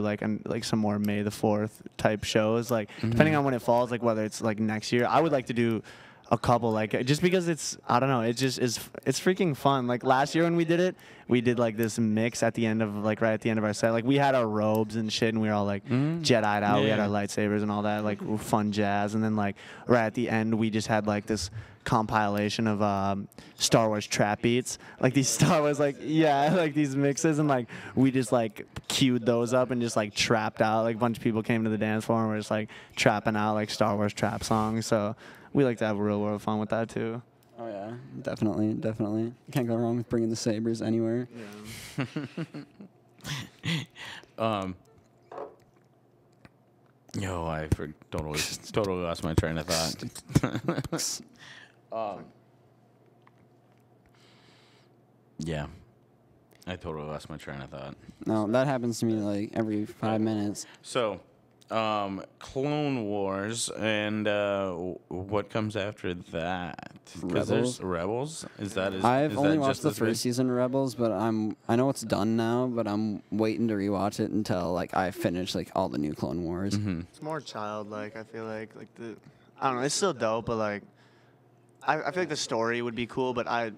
some more May the 4th type shows, mm-hmm. depending on when it falls, whether it's next year. I would like to do a couple, just because it's, I don't know, it just is, it's freaking fun. Last year when we did it, we did this mix at the end of, right at the end of our set. We had our robes and shit, and we were all Jedi'd out. Yeah. We had our lightsabers and all that, fun jazz. And then right at the end, we just had this compilation of Star Wars trap beats, these Star Wars these mixes, and we just queued those up and just trapped out. A bunch of people came to the dance floor and we're just trapping out Star Wars trap songs. So we like to have real world fun with that too. Oh yeah, definitely. Can't go wrong with bringing the sabers anywhere. Yeah. Yo, I totally lost my train of thought. Yeah, I totally lost my train of thought. No, that happens to me every 5 minutes. So, Clone Wars, and what comes after that? Rebels. There's Rebels. I've only watched the first season of Rebels, but I know it's done now, but I'm waiting to rewatch it until I finish all the new Clone Wars. Mm-hmm. It's more childlike. I feel like I don't know. It's still dope, but I feel like the story would be cool, but yeah,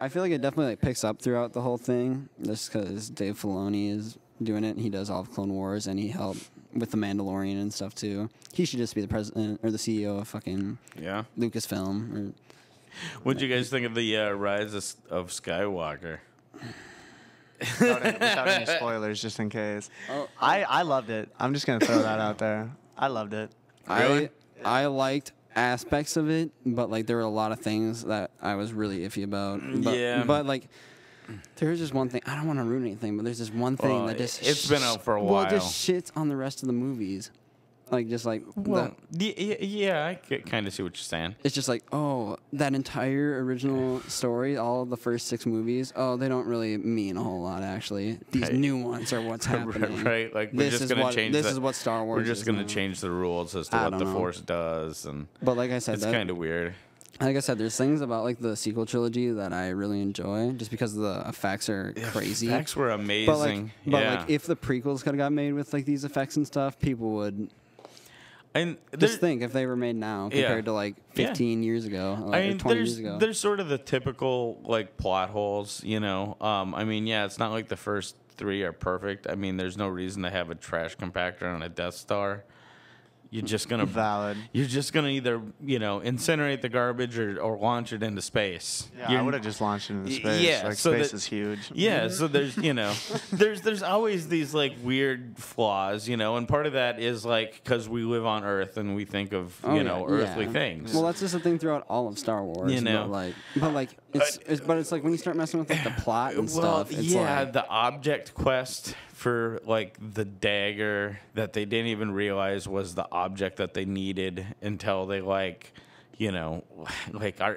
I feel like it definitely like picks up throughout the whole thing, just because Dave Filoni is doing it, and he does all of Clone Wars, and he helped with the Mandalorian and stuff too. He should just be the president or the CEO of fucking Lucasfilm. What'd you guys think of the Rise of Skywalker? Without any spoilers, just in case. Oh. I loved it. I'm just gonna throw that out there. I loved it. Really? I liked aspects of it, but like there were a lot of things that I was really iffy about. But, but like there's just one thing. I don't want to ruin anything, but there's this one thing that just it's been out for a while. Well, just shits on the rest of the movies. Like just like yeah, I kind of see what you're saying. It's just like, oh, that entire original story, all of the first 6 movies, oh, they don't really mean a whole lot actually. These new ones are what's happening. Right, like we're just gonna change. This is what Star Wars. We're just gonna change the rules as to what the Force does, and but like I said, it's kind of weird. Like I said, there's things about like the sequel trilogy that I really enjoy, just because the effects are crazy. The effects were amazing. But like, if the prequels could have got made with like these effects and stuff, people would. And just think if they were made now compared to like 15 years ago, like, or 20 years ago. There's sort of the typical like plot holes, you know. I mean, yeah, it's not like the first 3 are perfect. I mean, there's no reason to have a trash compactor on a Death Star. You're just gonna You're just gonna either incinerate the garbage or launch it into space. Yeah, I would have just launched it into space. Yeah, like so space is huge. Yeah, so there's there's always these like weird flaws, and part of that is like because we live on Earth and we think of earthly things. Well, that's just the thing throughout all of Star Wars. But like it's like when you start messing with like the plot and stuff. It's like, the object quest. For like the dagger that they didn't even realize was the object that they needed until they are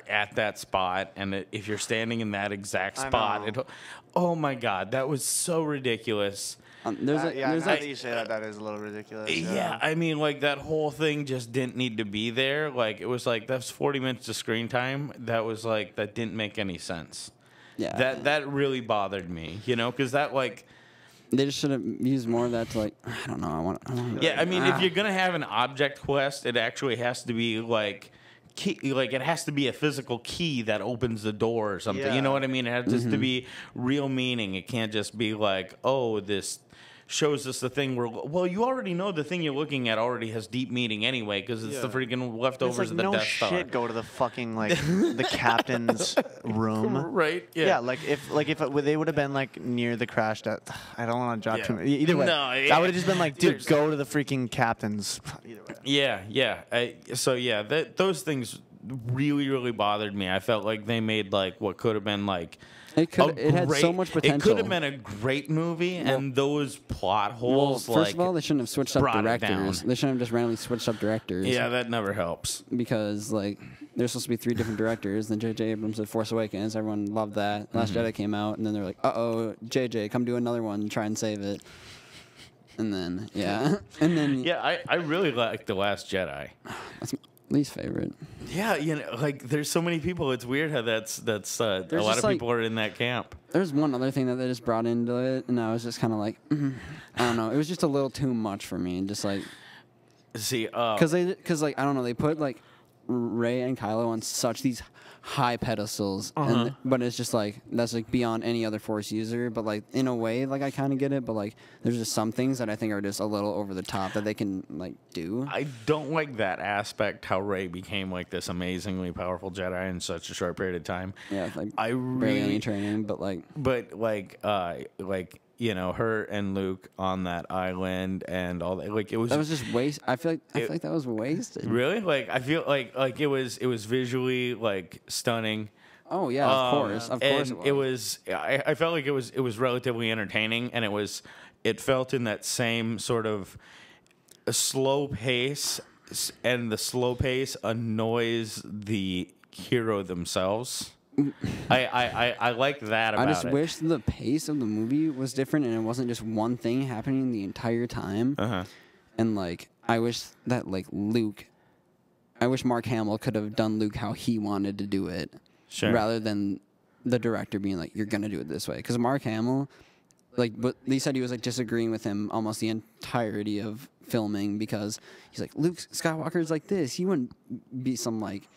at that spot, and if you're standing in that exact spot, oh my god, that was so ridiculous. You say that is a little ridiculous. Yeah, I mean, like that whole thing just didn't need to be there. Like it was like that's 40 minutes of screen time. That was like that didn't make any sense. Yeah, that really bothered me. Because that like. They just should have used more of that to, like, I don't know. I want to I mean, if you're going to have an object quest, it actually has to be, like, it has to be a physical key that opens the door or something. Yeah. You know what I mean? It has just to be real meaning. It can't just be, like, oh, this shows us the thing we're... Well, you already know the thing you're looking at already has deep meaning anyway, because it's the freaking leftovers of the Death Star. No shit, go to the fucking, like, the captain's room. Right, yeah, like if they would have been, like, near the crash death. I don't want to drop too much. Either way, I would have just been like, dude, go to the freaking captain's. Either way. Yeah. Those things really, really bothered me. I felt like they made, like, what could have been, like... It had so much potential. It could have been a great movie, and those plot holes. Well, first of all, they shouldn't have switched up directors. They shouldn't have just randomly switched up directors. Yeah, that never helps. Because like there's supposed to be 3 different directors. Then J.J. Abrams did Force Awakens. Everyone loved that. Last Jedi came out, and then they're like, "Uh-oh, J.J., come do another one and try and save it." And then I really liked The Last Jedi. That's least favorite. Yeah, like there's so many people. It's weird how that's a lot of people are in that camp. There's one other thing that they just brought into it, and I was just kind of like, I don't know. It was just a little too much for me. Just like, because like I don't know, they put like Rey and Kylo on such these high pedestals, but it's just like that's like beyond any other Force user. But like in a way, like I kind of get it. But like there's just some things that I think are just a little over the top that they can like do. I don't like that aspect how Rey became like this amazingly powerful Jedi in such a short period of time. Yeah, like I barely any training, but like. Her and Luke on that island and all that. Like it was. That was just waste. I feel like that was wasted. Really? Like I feel like it was visually like stunning. Oh yeah, of course. And it was. I felt like it was relatively entertaining, and it felt in that same sort of a slow pace, and the slow pace annoys the hero themselves. I like that about it. I just wish the pace of the movie was different and it wasn't just one thing happening the entire time. And like I wish that like Mark Hamill could have done Luke how he wanted to do it, rather than the director being like, you're gonna do it this way. Because Mark Hamill, like, but they said he was like disagreeing with him almost the entirety of filming, because he's like, Luke Skywalker's like this. He wouldn't be some like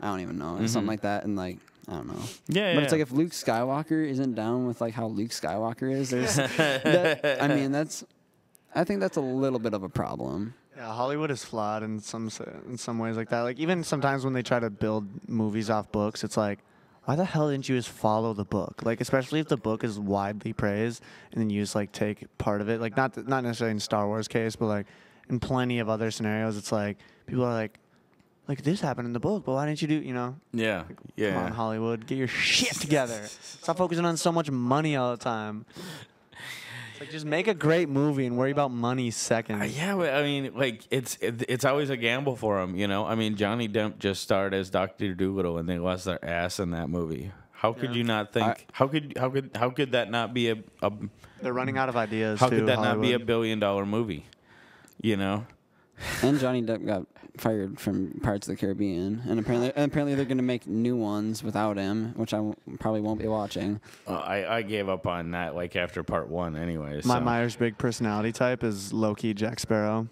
I don't even know. It's something like that. And like, I don't know. Yeah. But it's like if Luke Skywalker isn't down with like how Luke Skywalker is, there's that, I mean, that's, I think that's a little bit of a problem. Yeah, Hollywood is flawed in some ways like that. Like even sometimes when they try to build movies off books, it's like, why the hell didn't you just follow the book? Like, especially if the book is widely praised and then you just like take part of it. Like not necessarily in Star Wars case, but like in plenty of other scenarios, it's like people are like this happened in the book, but why didn't you do, you know? Yeah. Like, yeah. Come on, Hollywood, get your shit together. Stop focusing on so much money all the time. Like, just make a great movie and worry about money second. Yeah, I mean, like, it's always a gamble for them, you know? I mean, Johnny Depp just starred as Dr. Dolittle, and they lost their ass in that movie. How could you not think? How could that not be a They're running out of ideas, how could that Hollywood not be a $1 billion movie, you know? And Johnny Depp got fired from Pirates of the Caribbean, and apparently they're going to make new ones without him, which I probably won't be watching. I gave up on that like after part 1, anyways. My Myers-Briggs personality type is low-key Jack Sparrow.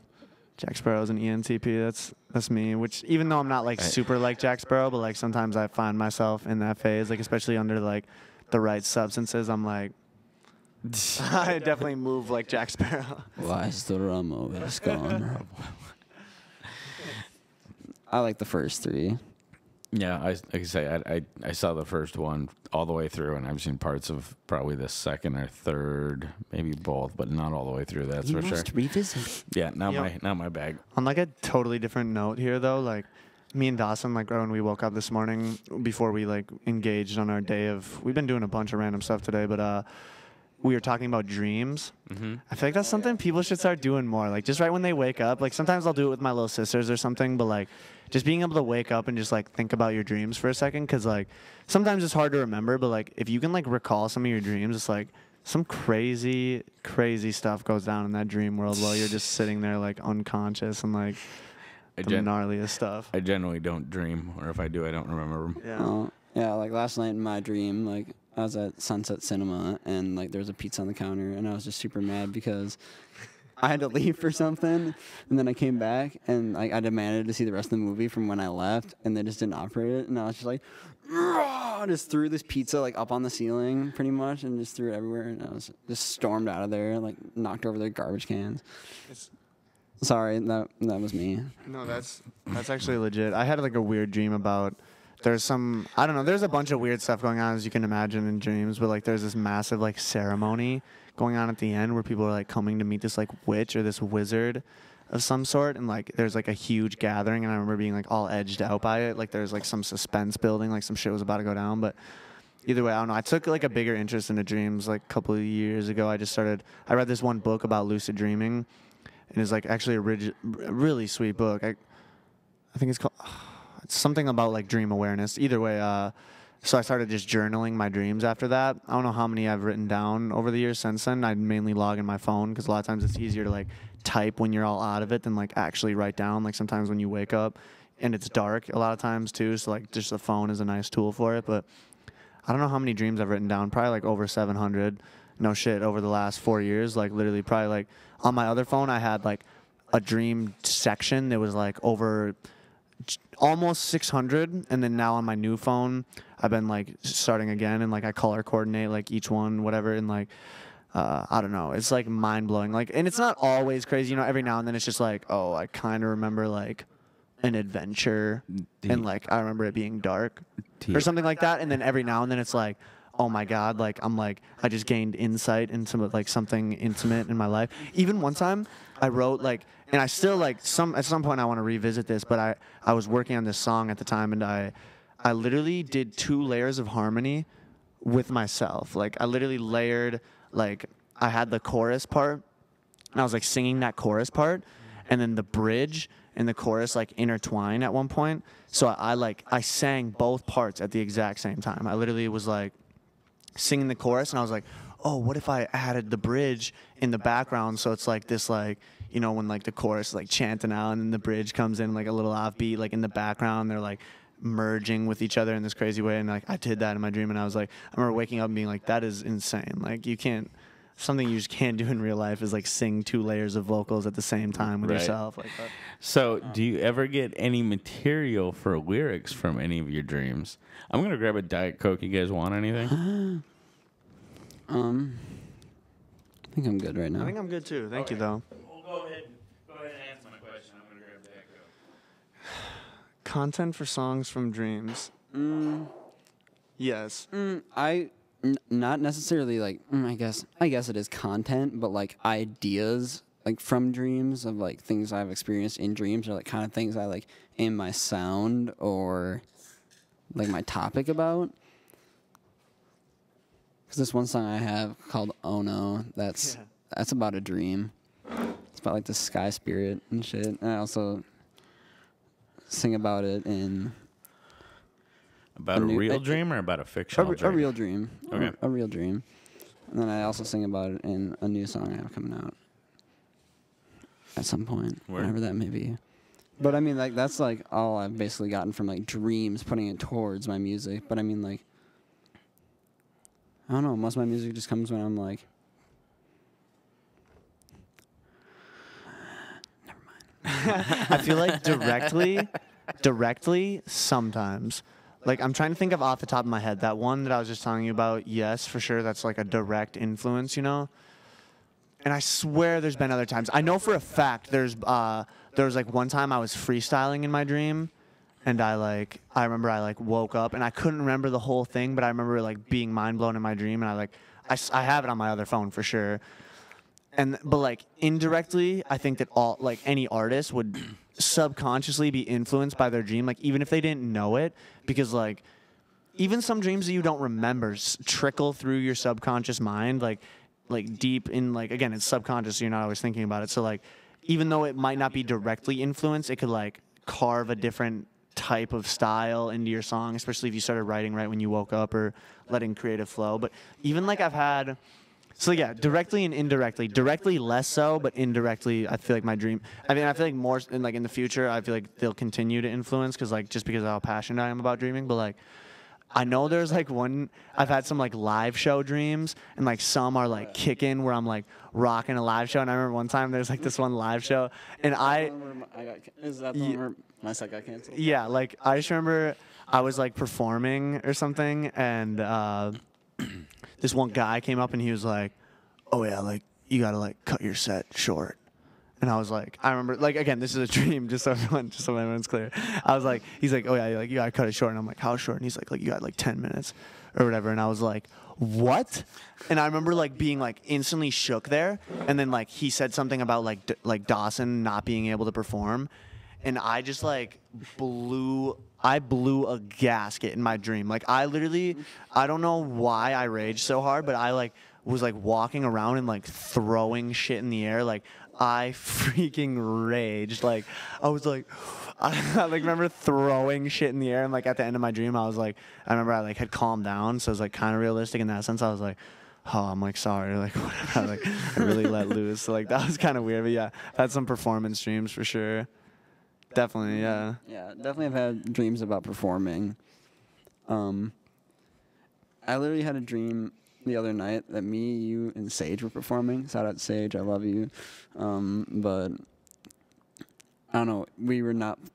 Jack Sparrow's an ENTP. That's me. Which even though I'm not like super like Jack Sparrow, but like sometimes I find myself in that phase, like especially under like the right substances, I'm like. I definitely move like Jack Sparrow. Why is the rum over? It's gone. I like the first 3. Yeah, I saw the first one all the way through, and I've seen parts of probably the second or third, maybe both, but not all the way through. That's for sure. You must revisit. Yeah, not my bag. On like a totally different note here, though, like. Me and Dawson, like, when we woke up this morning, before we, like, engaged on our day of... We've been doing a bunch of random stuff today, but we were talking about dreams. I feel like that's something people should start doing more. Like, just right when they wake up. Like, sometimes I'll do it with my little sisters or something, but, like, just being able to wake up and just, like, think about your dreams for a second. Because, like, sometimes it's hard to remember, but, like, if you can, like, recall some of your dreams, it's, like, some crazy, crazy stuff goes down in that dream world while you're just sitting there, like, unconscious and, like... The gnarliest stuff. I generally don't dream, or if I do, I don't remember. Yeah, yeah. Like last night in my dream, like I was at Sunset Cinema, and like there was a pizza on the counter, and I was just super mad because I had to leave for something, and then I came back, and like I demanded to see the rest of the movie from when I left, and they just didn't operate it, and I was just like, I just threw this pizza like up on the ceiling, pretty much, and just threw it everywhere, and I was just stormed out of there, like knocked over the garbage cans. Sorry, that was me. No, that's actually legit. I had like a weird dream about there's a bunch of weird stuff going on as you can imagine in dreams, but like there's this massive like ceremony going on at the end where people are like coming to meet this like witch or this wizard of some sort, and like there's like a huge gathering, and I remember being like all edged out by it. Like there's like some suspense building, like some shit was about to go down, but either way, I don't know. I took like a bigger interest into dreams like a couple of years ago. I read this one book about lucid dreaming. And it's like actually a really sweet book. I think it's called it's something about like dream awareness. Either way, so I started just journaling my dreams after that. I don't know how many I've written down over the years since then. I'd mainly log in my phone because a lot of times it's easier to like type when you're all out of it than like actually write down. Like sometimes when you wake up and it's dark a lot of times too. So like just the phone is a nice tool for it. But I don't know how many dreams I've written down. Probably like over 700. No shit, over the last 4 years, like literally probably like on my other phone I had like a dream section that was like over almost 600, and then now on my new phone I've been like starting again, and like I color coordinate like each one, whatever, and like I don't know, it's like mind-blowing, like, and it's not always crazy, you know, every now and then it's just like, oh, I kind of remember like an adventure and like I remember it being dark or something like that, and then every now and then it's like, oh my God, like I'm like, I just gained insight into like something intimate in my life. Even one time I wrote like, and I still like at some point I want to revisit this, but I was working on this song at the time, and I literally did 2 layers of harmony with myself. Like I literally layered, like I had the chorus part and I was like singing that chorus part, and then the bridge and the chorus like intertwine at one point. So I sang both parts at the exact same time. I literally was like singing the chorus, and I was like, oh, what if I added the bridge in the background, so it's like this, like, you know, when like the chorus is like chanting out and then the bridge comes in like a little offbeat, like in the background they're like merging with each other in this crazy way. And like I did that in my dream, and I was like, I remember waking up and being like, that is insane, like you can't something you just can't do in real life is like sing two layers of vocals at the same time with yourself. Like that. So do you ever get any material for lyrics from any of your dreams? I'm going to grab a Diet Coke. You guys want anything? I think I'm good right now. I think I'm good too. Thank you, though. Well, go ahead and answer my question. I'm going to grab Diet Coke. Content for songs from dreams. Yes. Not necessarily like I guess it is content, but like ideas like from dreams of like things I've experienced in dreams or like kind of things I like in my sound or like my topic about. Because this one song I have called "Oh No," that's about a dream. It's about like the sky spirit and shit. And I also sing about it in. About a real dream or about a fictional dream? A real dream. Okay. A real dream. And then I also sing about it in a new song I have coming out at some point, whenever that may be. But I mean, like, that's like all I've basically gotten from like dreams, putting it towards my music. But I mean, like, I don't know. Most of my music just comes when I'm like, never mind. I feel like directly sometimes. Like, I'm trying to think of off the top of my head. That one that I was just telling you about, yes, for sure, that's like a direct influence, you know? And I swear there's been other times. I know for a fact there was like one time I was freestyling in my dream, and I remember I woke up, and I couldn't remember the whole thing, but I remember like being mind blown in my dream, and I have it on my other phone for sure. But like indirectly, I think that any artist would subconsciously be influenced by their dream, like even if they didn't know it, because like even some dreams that you don't remember trickle through your subconscious mind, like deep in, like, again, it's subconscious, so you're not always thinking about it. So like even though it might not be directly influenced, it could like carve a different type of style into your song, especially if you started writing right when you woke up or letting creative flow. But even like I've had. So, yeah, directly and indirectly. Directly less so, but indirectly, I feel like my dream... I mean, I feel like more... like, in the future, I feel like they'll continue to influence because, like, just because of how passionate I am about dreaming. But, like, I know there's, like, one... I've had some, like, live show dreams, and, like, some are, like, kicking where I'm, like, rocking a live show. And I remember one time there's, like, this one live show, and is that the one where my set got canceled? Yeah, like, I just remember I was, like, performing or something, and... this one guy came up and he was like, "Oh yeah, like you gotta like cut your set short." And I was like, I remember, like, again, this is a dream, just so everyone's clear. I was like, he's like, "Oh yeah, like you gotta cut it short." And I'm like, "How short?" And he's like, "You got like 10 minutes or whatever." And I was like, "What?" And I remember like being like instantly shook there. And then like he said something about like Dawson not being able to perform, and I just like blew a gasket in my dream. Like, I literally, I don't know why I raged so hard, but I, like, was, like, walking around and, like, throwing shit in the air. Like, I freaking raged. Like, I was, like, I like, remember throwing shit in the air. And, like, at the end of my dream, I was, like, I remember I, like, had calmed down. So it was, like, kind of realistic in that sense. I was, like, oh, I'm, like, sorry. Like, whatever. I, like, I really let loose. So, like, that was kind of weird. But, yeah, I had some performance dreams for sure. Definitely, yeah. Yeah, definitely I've had dreams about performing. I literally had a dream the other night that me, you, and Sage were performing. Shout out to Sage, I love you. But I don't know,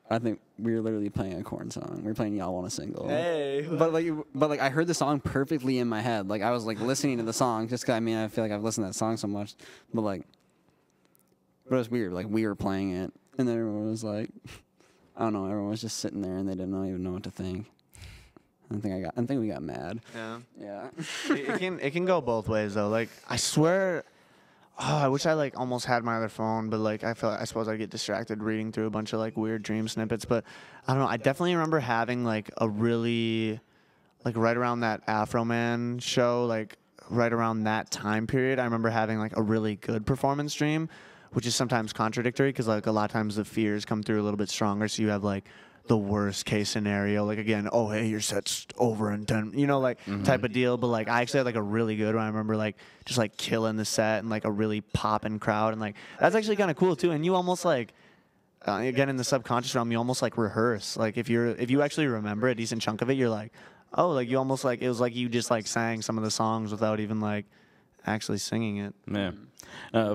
I think we were literally playing a Korn song. We were playing "Y'all Want a Single." Hey. But like I heard the song perfectly in my head. Like I was like listening to the song just 'cause, I mean, I feel like I've listened to that song so much. But it was weird. Like we were playing it. And then everyone was like, I don't know, everyone was just sitting there and they didn't even know what to think. I think we got mad. Yeah. Yeah. it can go both ways though. Like I swear, I wish I like almost had my other phone, but like I suppose I get distracted reading through a bunch of like weird dream snippets, but I don't know, I definitely remember having like a really like right around that Afroman show, like right around that time period, I remember having like a really good performance dream. Which is sometimes contradictory because, like, a lot of times the fears come through a little bit stronger. So you have, like, the worst case scenario. Like, again, oh, hey, your set's over in 10, you know, like, type of deal. But, like, I actually had, like, a really good one. I remember, like, just, like, killing the set and, like, a really popping crowd. And, like, that's actually kind of cool, too. And you almost, like, again, in the subconscious realm, you almost, like, rehearse. Like, if you actually remember a decent chunk of it, you're like, oh, like, you almost, like, it was like you just, like, sang some of the songs without even, like, actually singing it. Yeah.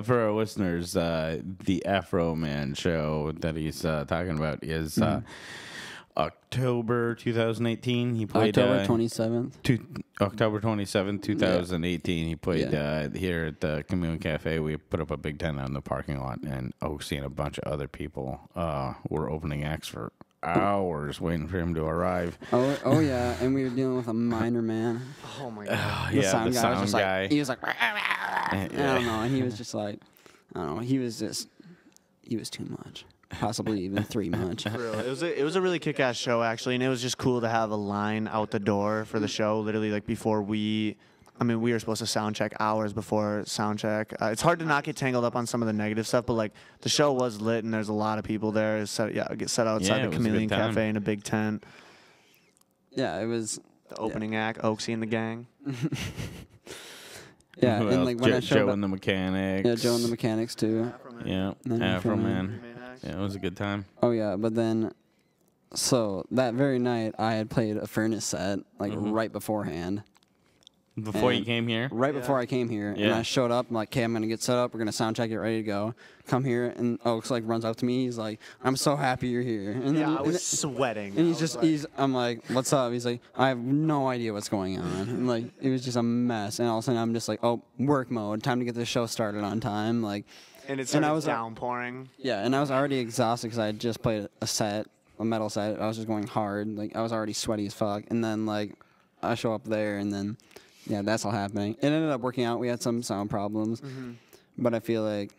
For our listeners, the Afroman show that he's talking about is October 2018. He played October 27th, 2018. Yeah. He played here at the Chameleon Cafe. We put up a big tent out in the parking lot, and Oaksey and a bunch of other people were opening acts for hours waiting for him to arrive. Oh yeah, and we were dealing with a minor man. Oh my god. The sound guy was just like, he was like, I don't know, and he was just like, I don't know, he was too much. Possibly even three much. It was a really kick-ass show, actually, and it was just cool to have a line out the door for the show, literally, like, before we were supposed to sound check hours before sound check. It's hard to not get tangled up on some of the negative stuff, but, like, the show was lit, and there's a lot of people there. So, yeah, get set outside the Chameleon Cafe in a big tent. Yeah, it was... The opening act, Oaksey and the gang. Yeah, well, and, like, when I showed up... Joe and the Mechanics. Yeah, Joe and the Mechanics, too. Afroman. Yeah, Afroman. Yeah, it was a good time. Oh, yeah, but then, so that very night, I had played a Furnace set, like, right beforehand. Before you came here? Right before I came here, and I showed up, I'm like, okay, I'm going to get set up, we're going to sound check it, ready to go. Come here, and Oaks, like, runs up to me, he's like, I'm so happy you're here. And then, I was sweating. And I'm like, what's up? He's like, I have no idea what's going on. And, like, it was just a mess, and all of a sudden, I'm just like, oh, work mode, time to get this show started on time, like... And it started downpouring. Yeah, and I was already exhausted because I had just played a metal set. I was just going hard. Like, I was already sweaty as fuck. And then, like, I show up there, and then, yeah, that's all happening. It ended up working out. We had some sound problems. Mm-hmm. But I feel like,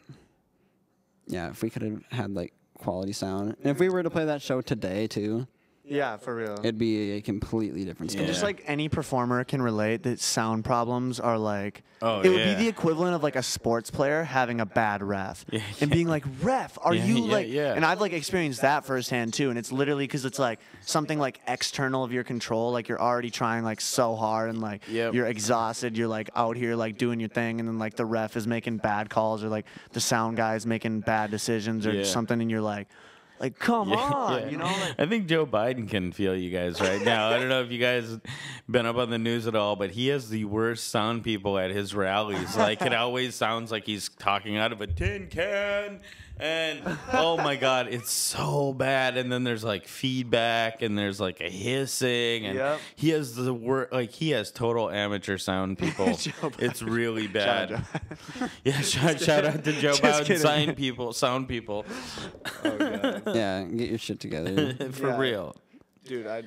yeah, if we could have had, like, quality sound. And if we were to play that show today, too. Yeah, for real. It'd be a completely different story. Yeah. Just like any performer can relate that sound problems are like... Oh, it would be the equivalent of like a sports player having a bad ref. Yeah, and being like, ref, are you like... Yeah. And I've like experienced that firsthand too. And it's literally because it's like something like external of your control. Like you're already trying like so hard and like you're exhausted. You're like out here like doing your thing. And then like the ref is making bad calls or like the sound guy's making bad decisions or something. And you're like... Like, come on, you know? Like, I think Joe Biden can feel you guys right now. I don't know if you guys have been up on the news at all, but he has the worst sound people at his rallies. Like, it always sounds like he's talking out of a tin can. And, oh, my God, it's so bad. And then there's, like, feedback, and there's, like, a hissing. And he has the he has total amateur sound people. It's really bad. Shout out to Joe Biden sound people. Oh, God. Yeah, get your shit together. For real. Dude, oh,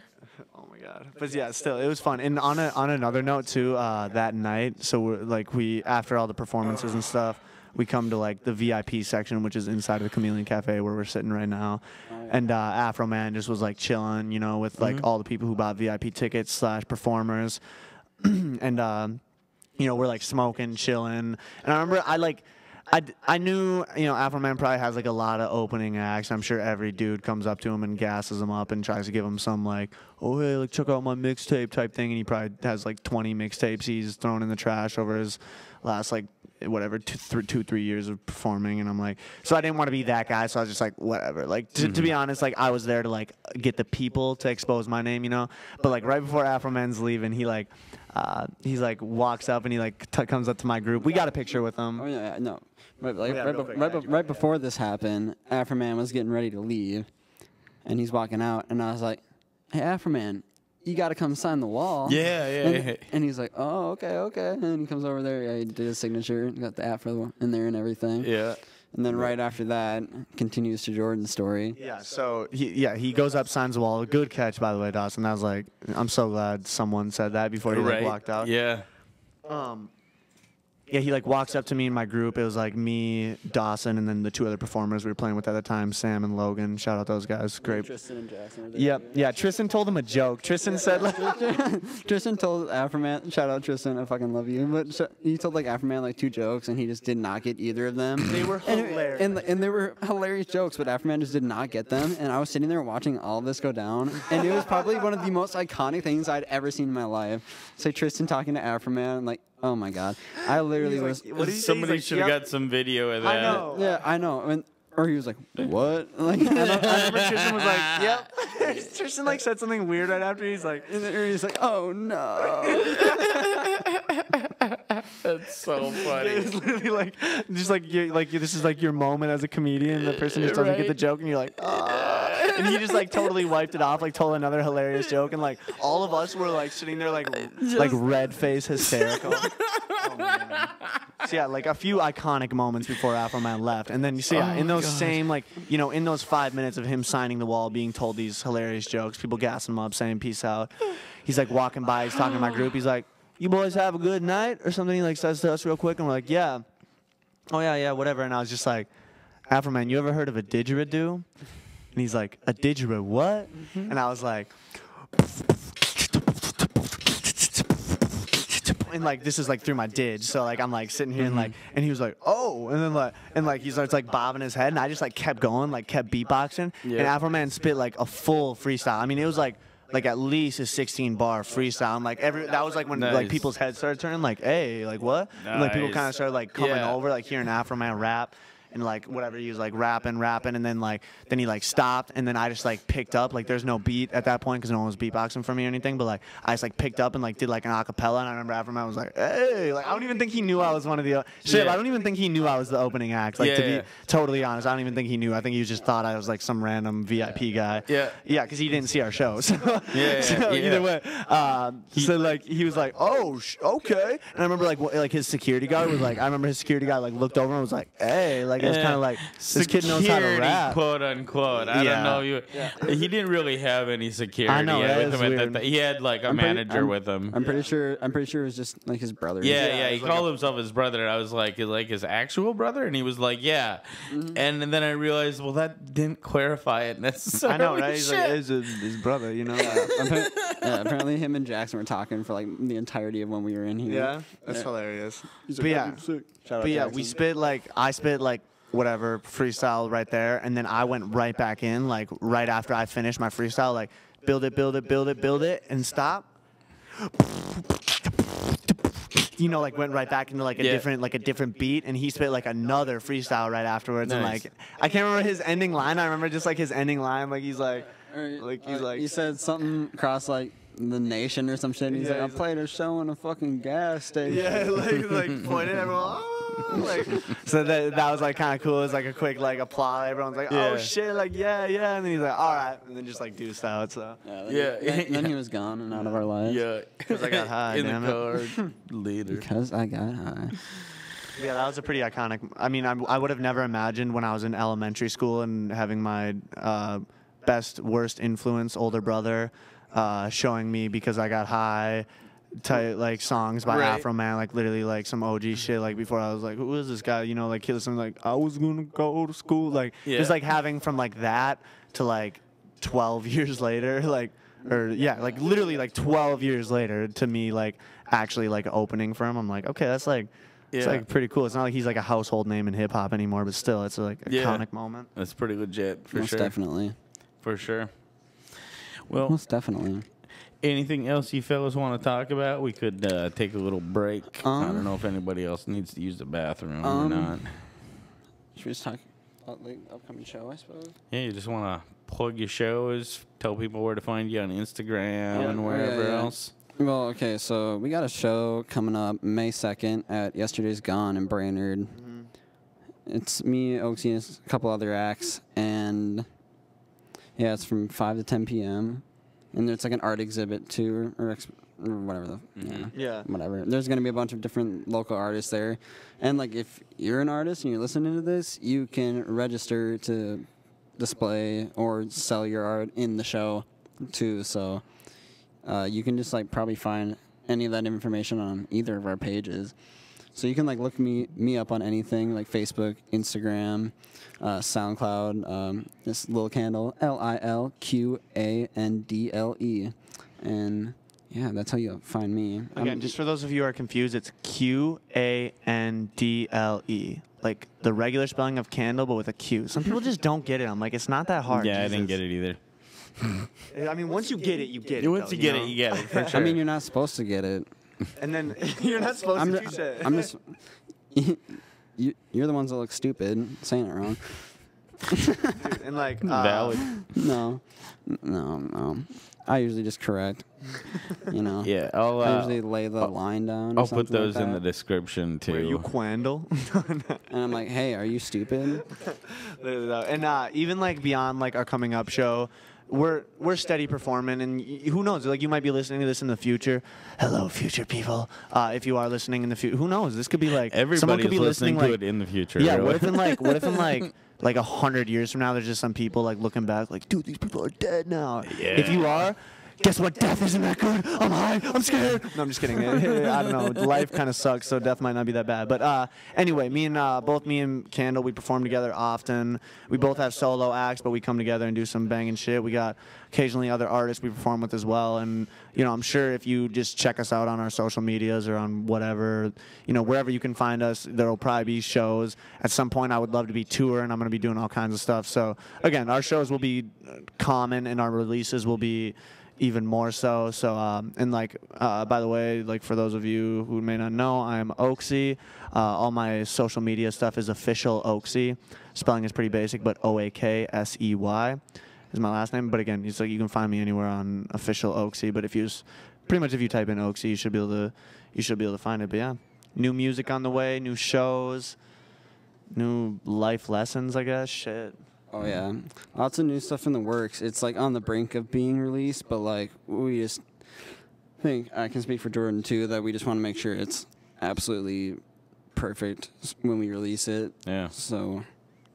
my God. But, yeah, still, it was fun. And on another note, too, that night, so, we after all the performances and stuff, we come to, like, the VIP section, which is inside of the Chameleon Cafe where we're sitting right now. And Afroman just was, like, chilling, you know, with, like, all the people who bought VIP tickets /performers. And, you know, we're, like, smoking, chilling. And I remember I knew, you know, Afroman probably has, like, a lot of opening acts. I'm sure every dude comes up to him and gasses him up and tries to give him some, like, oh, hey, like, check out my mixtape type thing. And he probably has, like, 20 mixtapes he's thrown in the trash over his last, like, whatever, 2-3 years of performing. And I'm like, so I didn't want to be that guy, so I was just like, whatever. Like, to be honest, like, I was there to, like, get the people to expose my name, you know? But, like, right before Afroman's leaving, he, like, he's like walks up and he like comes up to my group. We got a picture with him. Oh yeah, no. Right before this happened, Afroman was getting ready to leave, and he's walking out, and I was like, "Hey, Afroman, you got to come sign the wall." And he's like, "Oh, okay." And he comes over there. Yeah, he did his signature. Got the Afro in there and everything. Yeah. And then right after that, continues to Jordan's story. Yeah, so, he goes up, signs the wall. Good catch, by the way, Dawson. I was like, I'm so glad someone said that before he like, walked out. Yeah. Yeah, he, like, walks up to me and my group. It was, like, me, Dawson, and then the two other performers we were playing with at the time, Sam and Logan. Shout out those guys. Great. Tristan and Jackson. Yeah, Tristan told him a joke. Tristan said, like... Tristan told Afroman... Shout out, Tristan. I fucking love you. But he told, like, Afroman, like, two jokes, and he just did not get either of them. They were hilarious. And they were hilarious jokes, but Afroman just did not get them. And I was sitting there watching all this go down, and it was probably one of the most iconic things I'd ever seen in my life. So, Tristan talking to Afroman, like... Oh, my God. I literally was... Like, somebody should have got some video of that. I know. Yeah, I know. I mean, Or he was like, what? Like, I remember Tristan was like, yep. Tristan like said something weird right after. He's like, and then he's like, oh no. That's so funny. It's literally like, just like, you're, like this is like your moment as a comedian. The person just doesn't get the joke, and you're like, oh. And he just like totally wiped it off, like told another hilarious joke, and like all of us were like sitting there like red face hysterical. Oh, man. So yeah, like a few iconic moments before Afroman left, and then you see in those same like in those 5 minutes of him signing the wall, being told these hilarious jokes, people gassing him up, saying peace out. He's like walking by, he's talking to my group, he's like, "You boys have a good night" or something. He like says to us real quick, and we're like, "Yeah, oh yeah, whatever." And I was just like, "Afroman, you ever heard of a didgeridoo?" And he's like, "A didgeridoo what?" Mm-hmm. And I was like. And like this is like through my didge, so like I'm like sitting here and like, and he was like, oh, and then like, and like he starts like bobbing his head, and I just like kept going, like kept beatboxing, and Afroman spit like a full freestyle. I mean, it was like at least a 16-bar freestyle. And like that was like when like people's heads started turning, like, hey, like what? And like people kind of started like coming over, like hearing Afroman rap. And like whatever, he was like rapping, and then like he like stopped, and then I just like picked up, like there's no beat at that point because no one was beatboxing for me or anything, but like I just like picked up and like did like an acapella, and I remember Afroman was like, hey, like I don't even think he knew I was one of the I don't even think he knew I was the opening act. Like to be totally honest, I don't even think he knew. I think he just thought I was like some random VIP guy. Yeah, because he didn't see our show. So, either way, so like he was like, oh, okay. And I remember like his security guard was like, I remember his security guy like looked over and was like, hey, like. It was kind of like this kid knows how to rap, quote unquote. I don't know. He didn't really have any security with him at that. He had like a manager with him. I'm pretty sure it was just like his brother. Yeah. He called himself his brother, and I was like his actual brother, and he was like, yeah. And then I realized, well, that didn't clarify it necessarily. I know, right? He's like, his brother, you know. Apparently, him and Jackson were talking for like the entirety of when we were in here. Yeah, that's hilarious. He's like, but yeah, we spit like whatever freestyle right there, and then I went right back in like right after I finished my freestyle, like build it and stop, you know, like went right back into like a different beat, and he spit like another freestyle right afterwards. And like I can't remember his ending line. I remember just like his ending line, like he's like he said something across like the nation or some shit, and he's like, I played a show in a fucking gas station. Like pointed everyone, like, so that was like kind of cool. It was like a quick like applaud. Everyone's like, oh shit, like yeah, and then he's like, all right, and then just like deuced out. So then he was gone and out of our lives. Because I got high. In the car later. Because I got high. Yeah, that was a pretty iconic. I mean, I would have never imagined when I was in elementary school and having my best worst influence older brother showing me Because I Got High. Like songs by Afroman, like literally like some OG shit. Like before, I was like, who is this guy? You know, like he was something like, I was gonna go to school. Like just like having from like that to like 12 years later, like like literally like 12 years later to me, like actually like opening for him. I'm like, okay, that's like it's like pretty cool. It's not like he's like a household name in hip hop anymore, but still, it's a, like iconic moment. That's pretty legit for sure. Definitely, for sure. Well, most definitely. Anything else you fellas want to talk about? We could take a little break. I don't know if anybody else needs to use the bathroom or not. Should we just talk about the upcoming show, I suppose? Yeah, you just want to plug your shows, tell people where to find you on Instagram and wherever else. Well, okay, so we got a show coming up May 2nd at Yesterday's Gone in Brainerd. It's me, Oaksey, and a couple other acts, and yeah, it's from 5 to 10 p.m., and it's like an art exhibit too, or whatever. Whatever. There's gonna be a bunch of different local artists there, and like if you're an artist and you're listening to this, you can register to display or sell your art in the show too. So you can just like probably find any of that information on either of our pages. So you can like look me up on anything like Facebook, Instagram, SoundCloud. This Lil Qandle, LilQandle, and yeah, that's how you find me. Again, just for those of you who are confused, it's QANDLE, like the regular spelling of candle, but with a Q. Some people just don't get it. I'm like, it's not that hard. Yeah, Jesus. I didn't get it either. I mean, once you get it, you get it. Once you get it, you get it. For sure. I mean, you're not supposed to get it. And then you're not supposed to say it. I'm just, you're the ones that look stupid saying it wrong. Dude, and like valid. No. I usually just correct. You know. Yeah. I usually lay the line down. I'll put those in the description too. Were you Qandle? And I'm like, hey, are you stupid? And even like beyond like our coming up show, we're steady performing, and who knows? Like you might be listening to this in the future. Hello, future people. If you are listening in the future, who knows? This could be like everybody could be listening to like, it in the future. Yeah. Really. What if in like. Like 100 years from now, there's just some people like looking back, like, dude, these people are dead now. Yeah. If you are, guess what? Death isn't that good. I'm high. I'm scared. No, I'm just kidding. I don't know. Life kind of sucks, so death might not be that bad. But anyway, both me and Qandle, we perform together often. We both have solo acts, but we come together and do some banging shit. We got occasionally other artists we perform with as well. And you know, I'm sure if you just check us out on our social medias or on whatever, you know, wherever you can find us, there'll probably be shows. At some point, I would love to be touring. I'm going to be doing all kinds of stuff. So again, our shows will be common, and our releases will be even more so. So and like by the way, like for those of you who may not know, I'm Oaksey. All my social media stuff is official Oaksey. Spelling is pretty basic, but O-A-K-S-E-Y is my last name. But again, it's like you can find me anywhere on official Oaksey. But if you type in Oaksey, you should be able to find it. But yeah, new music on the way, new shows, new life lessons, I guess. Shit. Oh yeah, lots of new stuff in the works. It's like on the brink of being released, but like we just think, I can speak for Jordan too, that we just want to make sure it's absolutely perfect when we release it. Yeah. So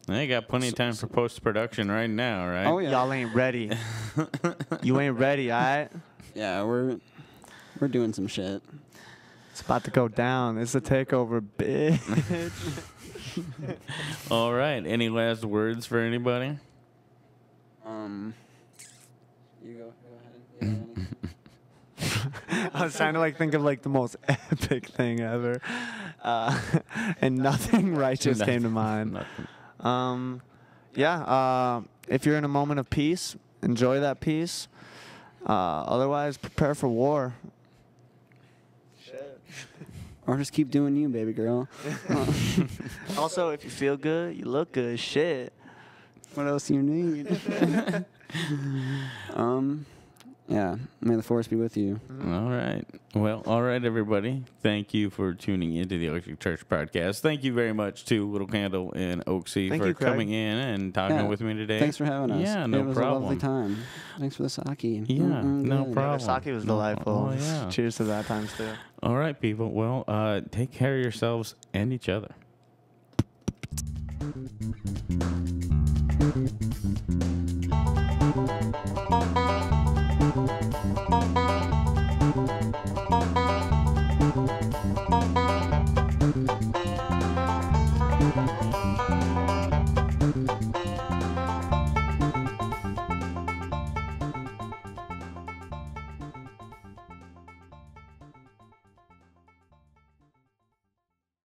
they got plenty of time for post-production right now, right? Oh yeah. Y'all ain't ready. You ain't ready, all right? Yeah, we're doing some shit. It's about to go down. It's a takeover, bitch. All right. Any last words for anybody? You go ahead. Yeah. I was trying to like think of like the most epic thing ever, and nothing righteous came to mind. Yeah. If you're in a moment of peace, enjoy that peace. Otherwise, prepare for war. Shit. Or just keep doing you, baby girl. Also, if you feel good, you look good. Shit. What else do you need? Yeah. May the force be with you. All right. Well, all right, everybody. Thank you for tuning into the Electric Church Podcast. Thank you very much to Lil Qandle and Oaksey for coming in and talking with me today. Thanks for having us. Yeah, no problem. It was a lovely time. Thanks for the sake. Yeah, no problem. The sake was delightful. Oh, yeah. Cheers to that time, too. All right, people. Well, take care of yourselves and each other.